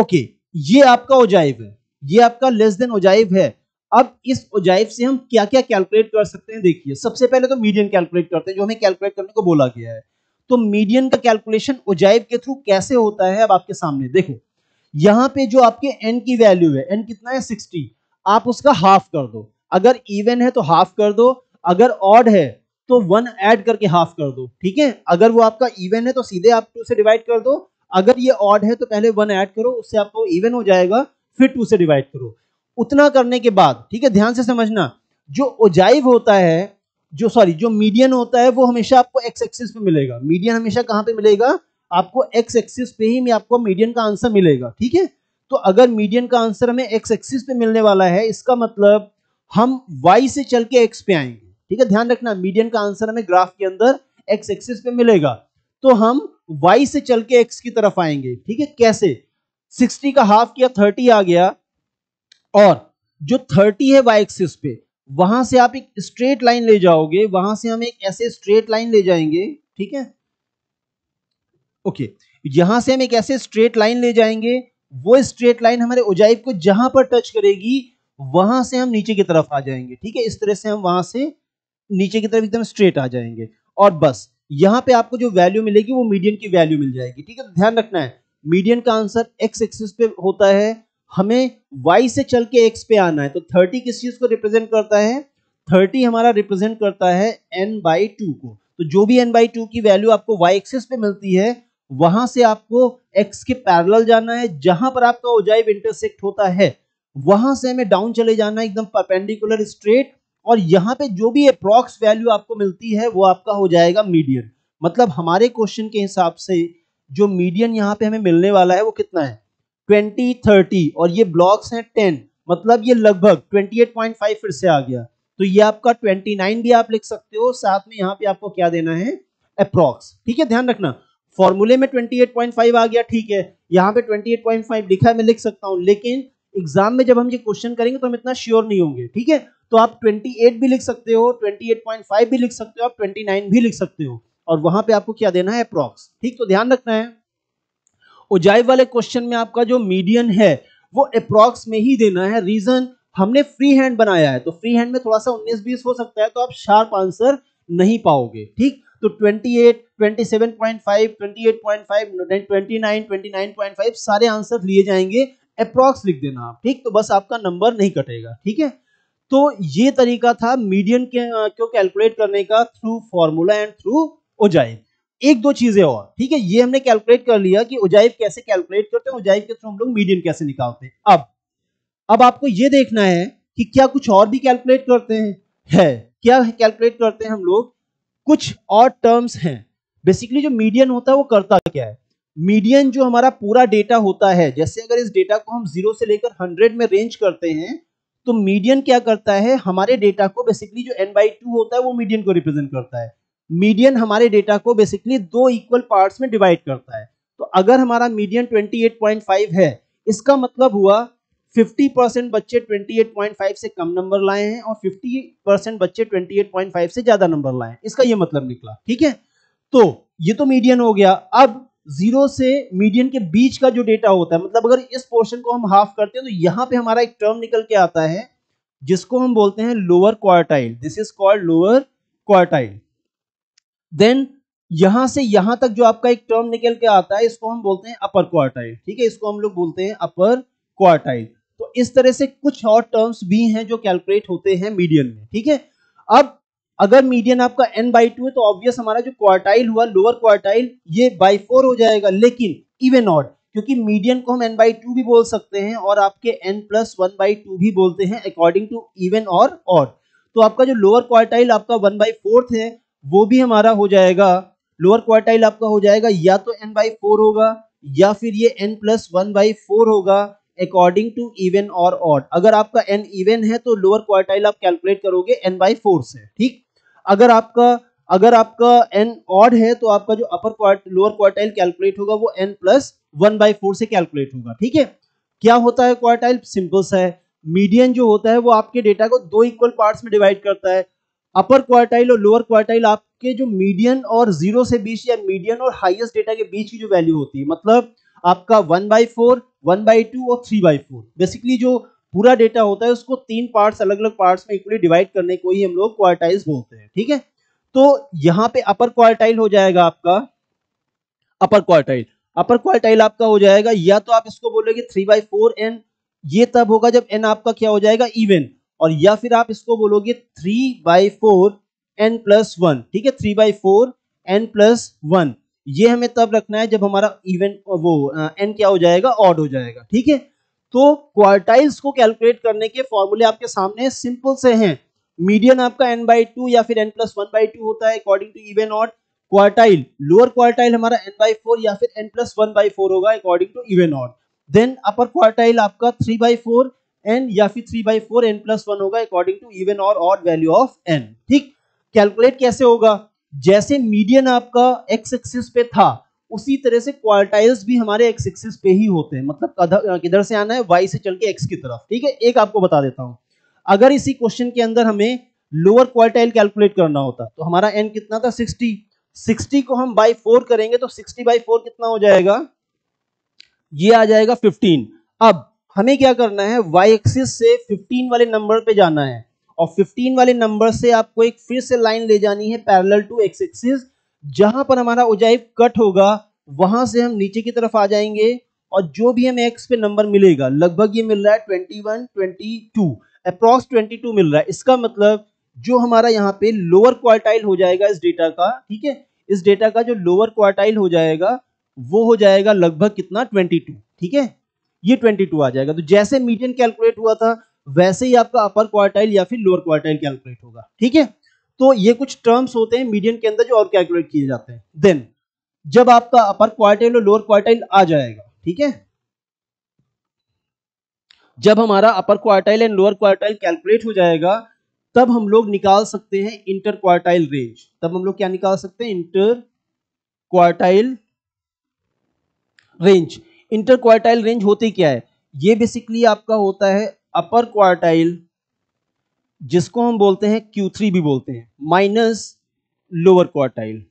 ओके, ये आपका ओजाइव है, ये आपका लेस देन ओजाइव है। अब इस ओजाइव से हम क्या क्या कैलकुलेट कर सकते हैं, देखिए सबसे पहले तो मीडियन कैलकुलेट करते हैं, जो हमें कैलकुलेट करने को बोला गया है। तो मीडियन का कैलकुलेशन ओजाइव के थ्रू कैसे होता है, अब आपके सामने देखो। यहाँ पे जो आपके एन की वैल्यू है, एन कितना है सिक्सटी, आप उसका हाफ कर दो। अगर इवन है तो हाफ कर दो, अगर ऑड है तो वन ऐड करके हाफ कर दो। ठीक है, अगर वो आपका इवन है तो सीधे आप टू से डिवाइड कर दो, अगर ये ऑड है तो पहले वन ऐड करो, उससे आपको इवन हो जाएगा, फिर टू से डिवाइड करो। उतना करने के बाद, ठीक है ध्यान से समझना, जो ओजाइव होता है, जो सॉरी जो मीडियन होता है, वो हमेशा आपको एक्स एक्सिस पे मिलेगा। मीडियन हमेशा कहाँ पे मिलेगा आपको, एक्स एक्सिस पे ही आपको मीडियन का आंसर मिलेगा। ठीक है, तो अगर मीडियन का आंसर हमें एक्स एक्सिस पे मिलने वाला है, इसका मतलब हम वाई से चल के एक्स पे आएंगे। ठीक है, ध्यान रखना मीडियन का आंसर हमें ग्राफ के अंदर एक्स एक्सिस पे मिलेगा। तो हम वाई से चल के एक्स की तरफ आएंगे, ठीक है, कैसे? सिक्सटी का हाफ किया थर्टी आ गया, और जो थर्टी है वाई एक्सिस पे वहां से आप एक स्ट्रेट लाइन ले जाओगे, वहां से हम एक ऐसे स्ट्रेट लाइन ले जाएंगे, ठीक है, ओके, यहां से हम एक ऐसे स्ट्रेट लाइन ले जाएंगे, वो स्ट्रेट लाइन हमारे ओजाइब को जहां पर टच करेगी वहां से हम नीचे की तरफ आ जाएंगे, ठीक है, इस तरह से हम वहां से नीचे की तरफ एकदम स्ट्रेट आ जाएंगे, और बस यहाँ पे आपको जो वैल्यू मिलेगी वो मीडियन की वैल्यू मिल जाएगी, ठीक है। तो ध्यान रखना है मीडियन का आंसर एक्स एक्सिस पे होता है, हमें वाई से चल के एक्स पे आना है। तो थर्टी किस चीज को रिप्रेजेंट करता है? थर्टी हमारा रिप्रेजेंट करता है एन बाई टू को। तो जो भी एन बाई टू की वैल्यू आपको वाई एक्सिस पे मिलती है वहां से आपको एक्स के पैरेलल जाना है, जहां पर आपका ओजाइब इंटरसेक्ट होता है वहां से हमें डाउन चले जाना है एकदम परपेंडिकुलर स्ट्रेट, और यहाँ पे जो भी अप्रॉक्स वैल्यू आपको मिलती है वो आपका हो जाएगा मीडियन। मतलब हमारे क्वेश्चन के हिसाब से जो मीडियन यहाँ पे हमें मिलने वाला है वो कितना है? ट्वेंटी, थर्टी, और ये ब्लॉक्स हैं टेन, मतलब ये लगभग अट्ठाईस पॉइंट फाइव फिर से आ गया, तो ये आपका उनतीस भी आप लिख सकते हो, साथ में यहाँ पे आपको क्या देना है? अप्रॉक्स, ठीक है। ध्यान रखना फॉर्मूले में अट्ठाईस पॉइंट फाइव आ गया, ठीक है, यहाँ पे अट्ठाईस पॉइंट फाइव लिखा है, मैं लिख सकता हूँ, लेकिन एग्जाम में जब हम ये क्वेश्चन करेंगे तो हम इतना श्योर नहीं होंगे, ठीक है। तो आप अट्ठाईस भी लिख सकते हो, अट्ठाईस पॉइंट फाइव भी लिख सकते हो, आप उनतीस भी लिख सकते हो, और वहां पे आपको क्या देना है? अप्रॉक्स, ठीक। तो ध्यान रखना है ओजाइब वाले क्वेश्चन में आपका जो मीडियन है वो अप्रॉक्स में ही देना है। रीजन हमने फ्री हैंड बनाया है, तो फ्री हैंड में थोड़ा सा उन्नीस बीस हो सकता है, तो आप शार्प आंसर नहीं पाओगे, ठीक। तो अट्ठाईस, सत्ताईस पॉइंट फाइव, अट्ठाईस पॉइंट फाइव, उनतीस, उनतीस पॉइंट फाइव सारे आंसर लिए जाएंगे, अप्रॉक्स लिख देना आप, ठीक। तो बस आपका नंबर नहीं कटेगा, ठीक है। तो ये तरीका था मीडियन के को कैलकुलेट करने का, थ्रू फॉर्मूला एंड थ्रू ओजाइब। एक दो चीजें और, ठीक है, ये हमने कैलकुलेट कर लिया कि ओजाइब कैसे कैलकुलेट करते हैं, ओजाइब के थ्रू हम लोग मीडियन कैसे निकालते हैं। अब अब आपको ये देखना है कि क्या कुछ और भी कैलकुलेट करते हैं, है क्या कैलकुलेट करते हैं हम लोग? कुछ और टर्म्स हैं। बेसिकली जो मीडियन होता है वो करता क्या है? मीडियन जो हमारा पूरा डेटा होता है, जैसे अगर इस डेटा को हम जीरो से लेकर हंड्रेड में रेंज करते हैं, तो मीडियन क्या करता है? हमारे डेटा को बेसिकली जो n बाई टू होता है वो मीडियन को रिप्रेजेंट करता है। मीडियन हमारे डेटा को बेसिकली दो इक्वल पार्ट्स में डिवाइड करता है। तो अगर हमारा मीडियन अट्ठाईस पॉइंट फाइव है, इसका मतलब हुआ पचास परसेंट बच्चे अट्ठाईस पॉइंट फाइव से कम नंबर लाए हैं और पचास परसेंट बच्चे अट्ठाईस पॉइंट फाइव से ज्यादा नंबर लाए हैं, इसका ये मतलब निकला, ठीक है। तो ये तो मीडियन हो गया। अब जीरो से मीडियन के बीच का जो डेटा होता है, मतलब अगर इस पोर्शन को हम हाफ करते हैं तो यहाँ पे हमारा एक टर्म निकल के आता है जिसको हम बोलते हैं lower quartile, this is called lower quartile. Then यहां से यहां तक जो आपका एक टर्म निकल के आता है इसको हम बोलते हैं अपर क्वार्टाइल, ठीक है, इसको हम लोग बोलते हैं अपर क्वार्टाइल। तो इस तरह से कुछ और टर्म्स भी हैं जो कैलकुलेट होते हैं मीडियन में, ठीक है। अब अगर मीडियन आपका n बाई टू है तो ऑब्वियस हमारा जो क्वार्टाइल हुआ लोअर क्वार्टाइल ये बाई फोर हो जाएगा, लेकिन इवन ऑड, क्योंकि मीडियन को हम n बाई टू भी बोल सकते हैं और आपके n plus one by two भी बोलते हैं अकॉर्डिंग टू इवन और ऑड। तो आपका जो लोअर क्वार्टाइल आपका वन बाई फोर्थ है वो भी हमारा हो जाएगा, लोअर क्वार्टाइल आपका हो जाएगा या तो n बाई फोर होगा या फिर ये n plus one by four होगा अकॉर्डिंग टू इवन और ऑड। अगर आपका n इवन है तो लोअर क्वार्टाइल आप कैलकुलेट करोगे n बाई फोर से, ठीक। अगर आपका अगर आपका n ऑड है तो आपका जो upper quartile lower quartile calculate होगा वो n plus one by four से कैलकुलेट होगा, ठीक है। क्या होता है क्वार्टाइल? सिंपल सा है, मीडियन जो होता है वो आपके डेटा को दो इक्वल पार्ट्स में डिवाइड करता है। अपर क्वार्टाइल और लोअर क्वार्टाइल आपके जो मीडियन और जीरो से बीच या मीडियन और हाईएस्ट डेटा के बीच की जो वैल्यू होती है, मतलब आपका one by four, one by two और थ्री बाई फोर। बेसिकली जो पूरा डेटा होता है उसको तीन पार्ट्स, अलग अलग पार्ट्स में इक्वली डिवाइड करने को ही हम लोग क्वार्टाइल बोलते हैं, ठीक है। तो यहाँ पे अपर क्वार्टाइल हो जाएगा आपका अपर क्वार्टाइल अपर क्वार्टाइल आपका हो जाएगा, या तो आप इसको बोलोगे थ्री बाई फोर एन, ये तब होगा जब एन आपका क्या हो जाएगा? इवन, और या फिर आप इसको बोलोगे three by four N plus one, ठीक है, three by four N plus one. ये हमें तब रखना है जब हमारा इवन वो एन क्या हो जाएगा? ऑड हो जाएगा, ठीक है। तो क्वार्टाइल्स को कैलकुलेट करने के फॉर्मूले आपके सामने सिंपल से हैं। मीडियन आपका n बाई टू या फिर n plus one by two होता है according to even odd. Quartile, lower quartile हमारा n बाई फोर या फिर n plus one by four होगा according to even odd. Then upper quartile आपका थ्री बाई फोर एन या फिर three by four N plus one होगा according to even और odd value of N, ठीक। Calculate कैसे होगा? जैसे मीडियन आपका एक्स एक्सिस पे था, उसी तरह से क्वार्टाइल्स भी हमारे एक्स एक्सिस पे ही होते हैं। मतलब किधर से आना है, वाई से चल के एक्स की तरफ। ठीक है, एक आपको बता देता हूं, अगर इसी क्वेश्चन के अंदर हमें लोअर क्वार्टाइल कैलकुलेट करना होता तो हमारा एन कितना था? सिक्सटी। सिक्सटी को हम बाई फोर करेंगे तो सिक्सटी बाई फोर कितना हो जाएगा? ये आ जाएगा फिफ्टीन। अब हमें क्या करना है, वाई एक्सिस से फिफ्टीन वाले नंबर पे जाना है और फिफ्टीन वाले नंबर से आपको एक फिर से लाइन ले जानी है पैरेलल टू एक्स एक्सिस। जहां पर हमारा ओजाइव कट होगा वहां से हम नीचे की तरफ आ जाएंगे और जो भी हमें एक्स पे नंबर मिलेगा, लगभग ये मिल रहा है twenty one, twenty two, approx twenty two मिल रहा है। इसका मतलब जो हमारा यहाँ पे लोअर क्वार्टाइल हो जाएगा इस डेटा का, ठीक है, इस डेटा का जो लोअर क्वार्टाइल हो जाएगा वो हो जाएगा लगभग कितना? Twenty two. ठीक है, ये ट्वेंटी टू आ जाएगा। तो जैसे मीडियन कैलकुलेट हुआ था वैसे ही आपका अपर क्वार्टाइल या फिर लोअर क्वार्टाइल कैलकुलेट होगा। ठीक है, तो ये कुछ टर्म्स होते हैं मीडियन के अंदर जो और कैलकुलेट किए जाते हैं। देन जब आपका अपर क्वार्टाइल और लोअर क्वार्टाइल आ जाएगा, ठीक है, जब हमारा upper quartile and lower quartile calculate हो जाएगा तब हम लोग निकाल सकते हैं इंटर क्वार्टाइल रेंज। तब हम लोग क्या निकाल सकते हैं? Inter quartile range. Inter quartile range होती क्या है? ये बेसिकली आपका होता है अपर क्वार्टाइल, जिसको हम बोलते हैं क्यू थ्री भी बोलते हैं, माइनस लोअर क्वार्टाइल,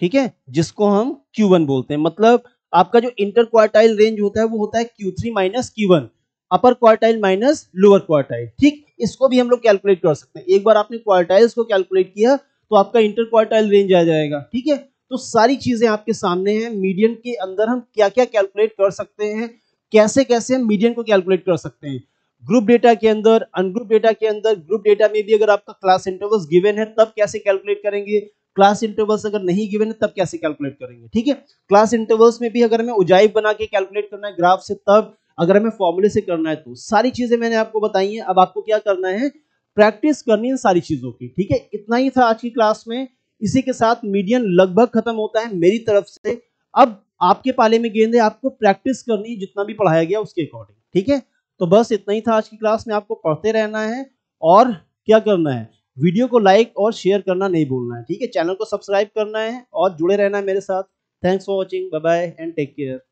ठीक है, जिसको हम क्यू वन बोलते हैं। मतलब आपका जो इंटर क्वार्टाइल रेंज होता है वो होता है Q three minus Q one, upper quartile minus lower quartile. ठीक, इसको भी हम लोग कैलकुलेट कर सकते हैं। एक बार आपने क्वार्टाइल्स को कैलकुलेट किया तो आपका इंटर क्वार्टाइल रेंज आ जाएगा। ठीक है, तो सारी चीजें आपके सामने हैं। मीडियन के अंदर हम क्या क्या कैलकुलेट कर सकते हैं, कैसे कैसे हम मीडियन को कैलकुलेट कर सकते हैं, ग्रुप डेटा के अंदर, अनग्रुप डेटा के अंदर। ग्रुप डेटा में भी अगर आपका क्लास इंटरवल्स गिवन है तब कैसे कैलकुलेट करेंगे, क्लास इंटरवल्स अगर नहीं गिवन है तब कैसे कैलकुलेट करेंगे। ठीक है, क्लास इंटरवल्स में भी अगर हमें उजाइव बना के कैलकुलेट करना है ग्राफ से, तब अगर हमें फॉर्मूले से करना है, तो सारी चीजें मैंने आपको बताई हैं। अब आपको क्या करना है, प्रैक्टिस करनी है सारी चीजों की। ठीक है, इतना ही था आज की क्लास में। इसी के साथ मीडियन लगभग खत्म होता है मेरी तरफ से। अब आपके पाले में गेंद है, आपको प्रैक्टिस करनी है जितना भी पढ़ाया गया उसके अकॉर्डिंग। ठीक है, तो बस इतना ही था आज की क्लास में। आपको पढ़ते रहना है और क्या करना है, वीडियो को लाइक और शेयर करना नहीं भूलना है। ठीक है, चैनल को सब्सक्राइब करना है और जुड़े रहना है मेरे साथ। Thanks for watching, bye bye and take care.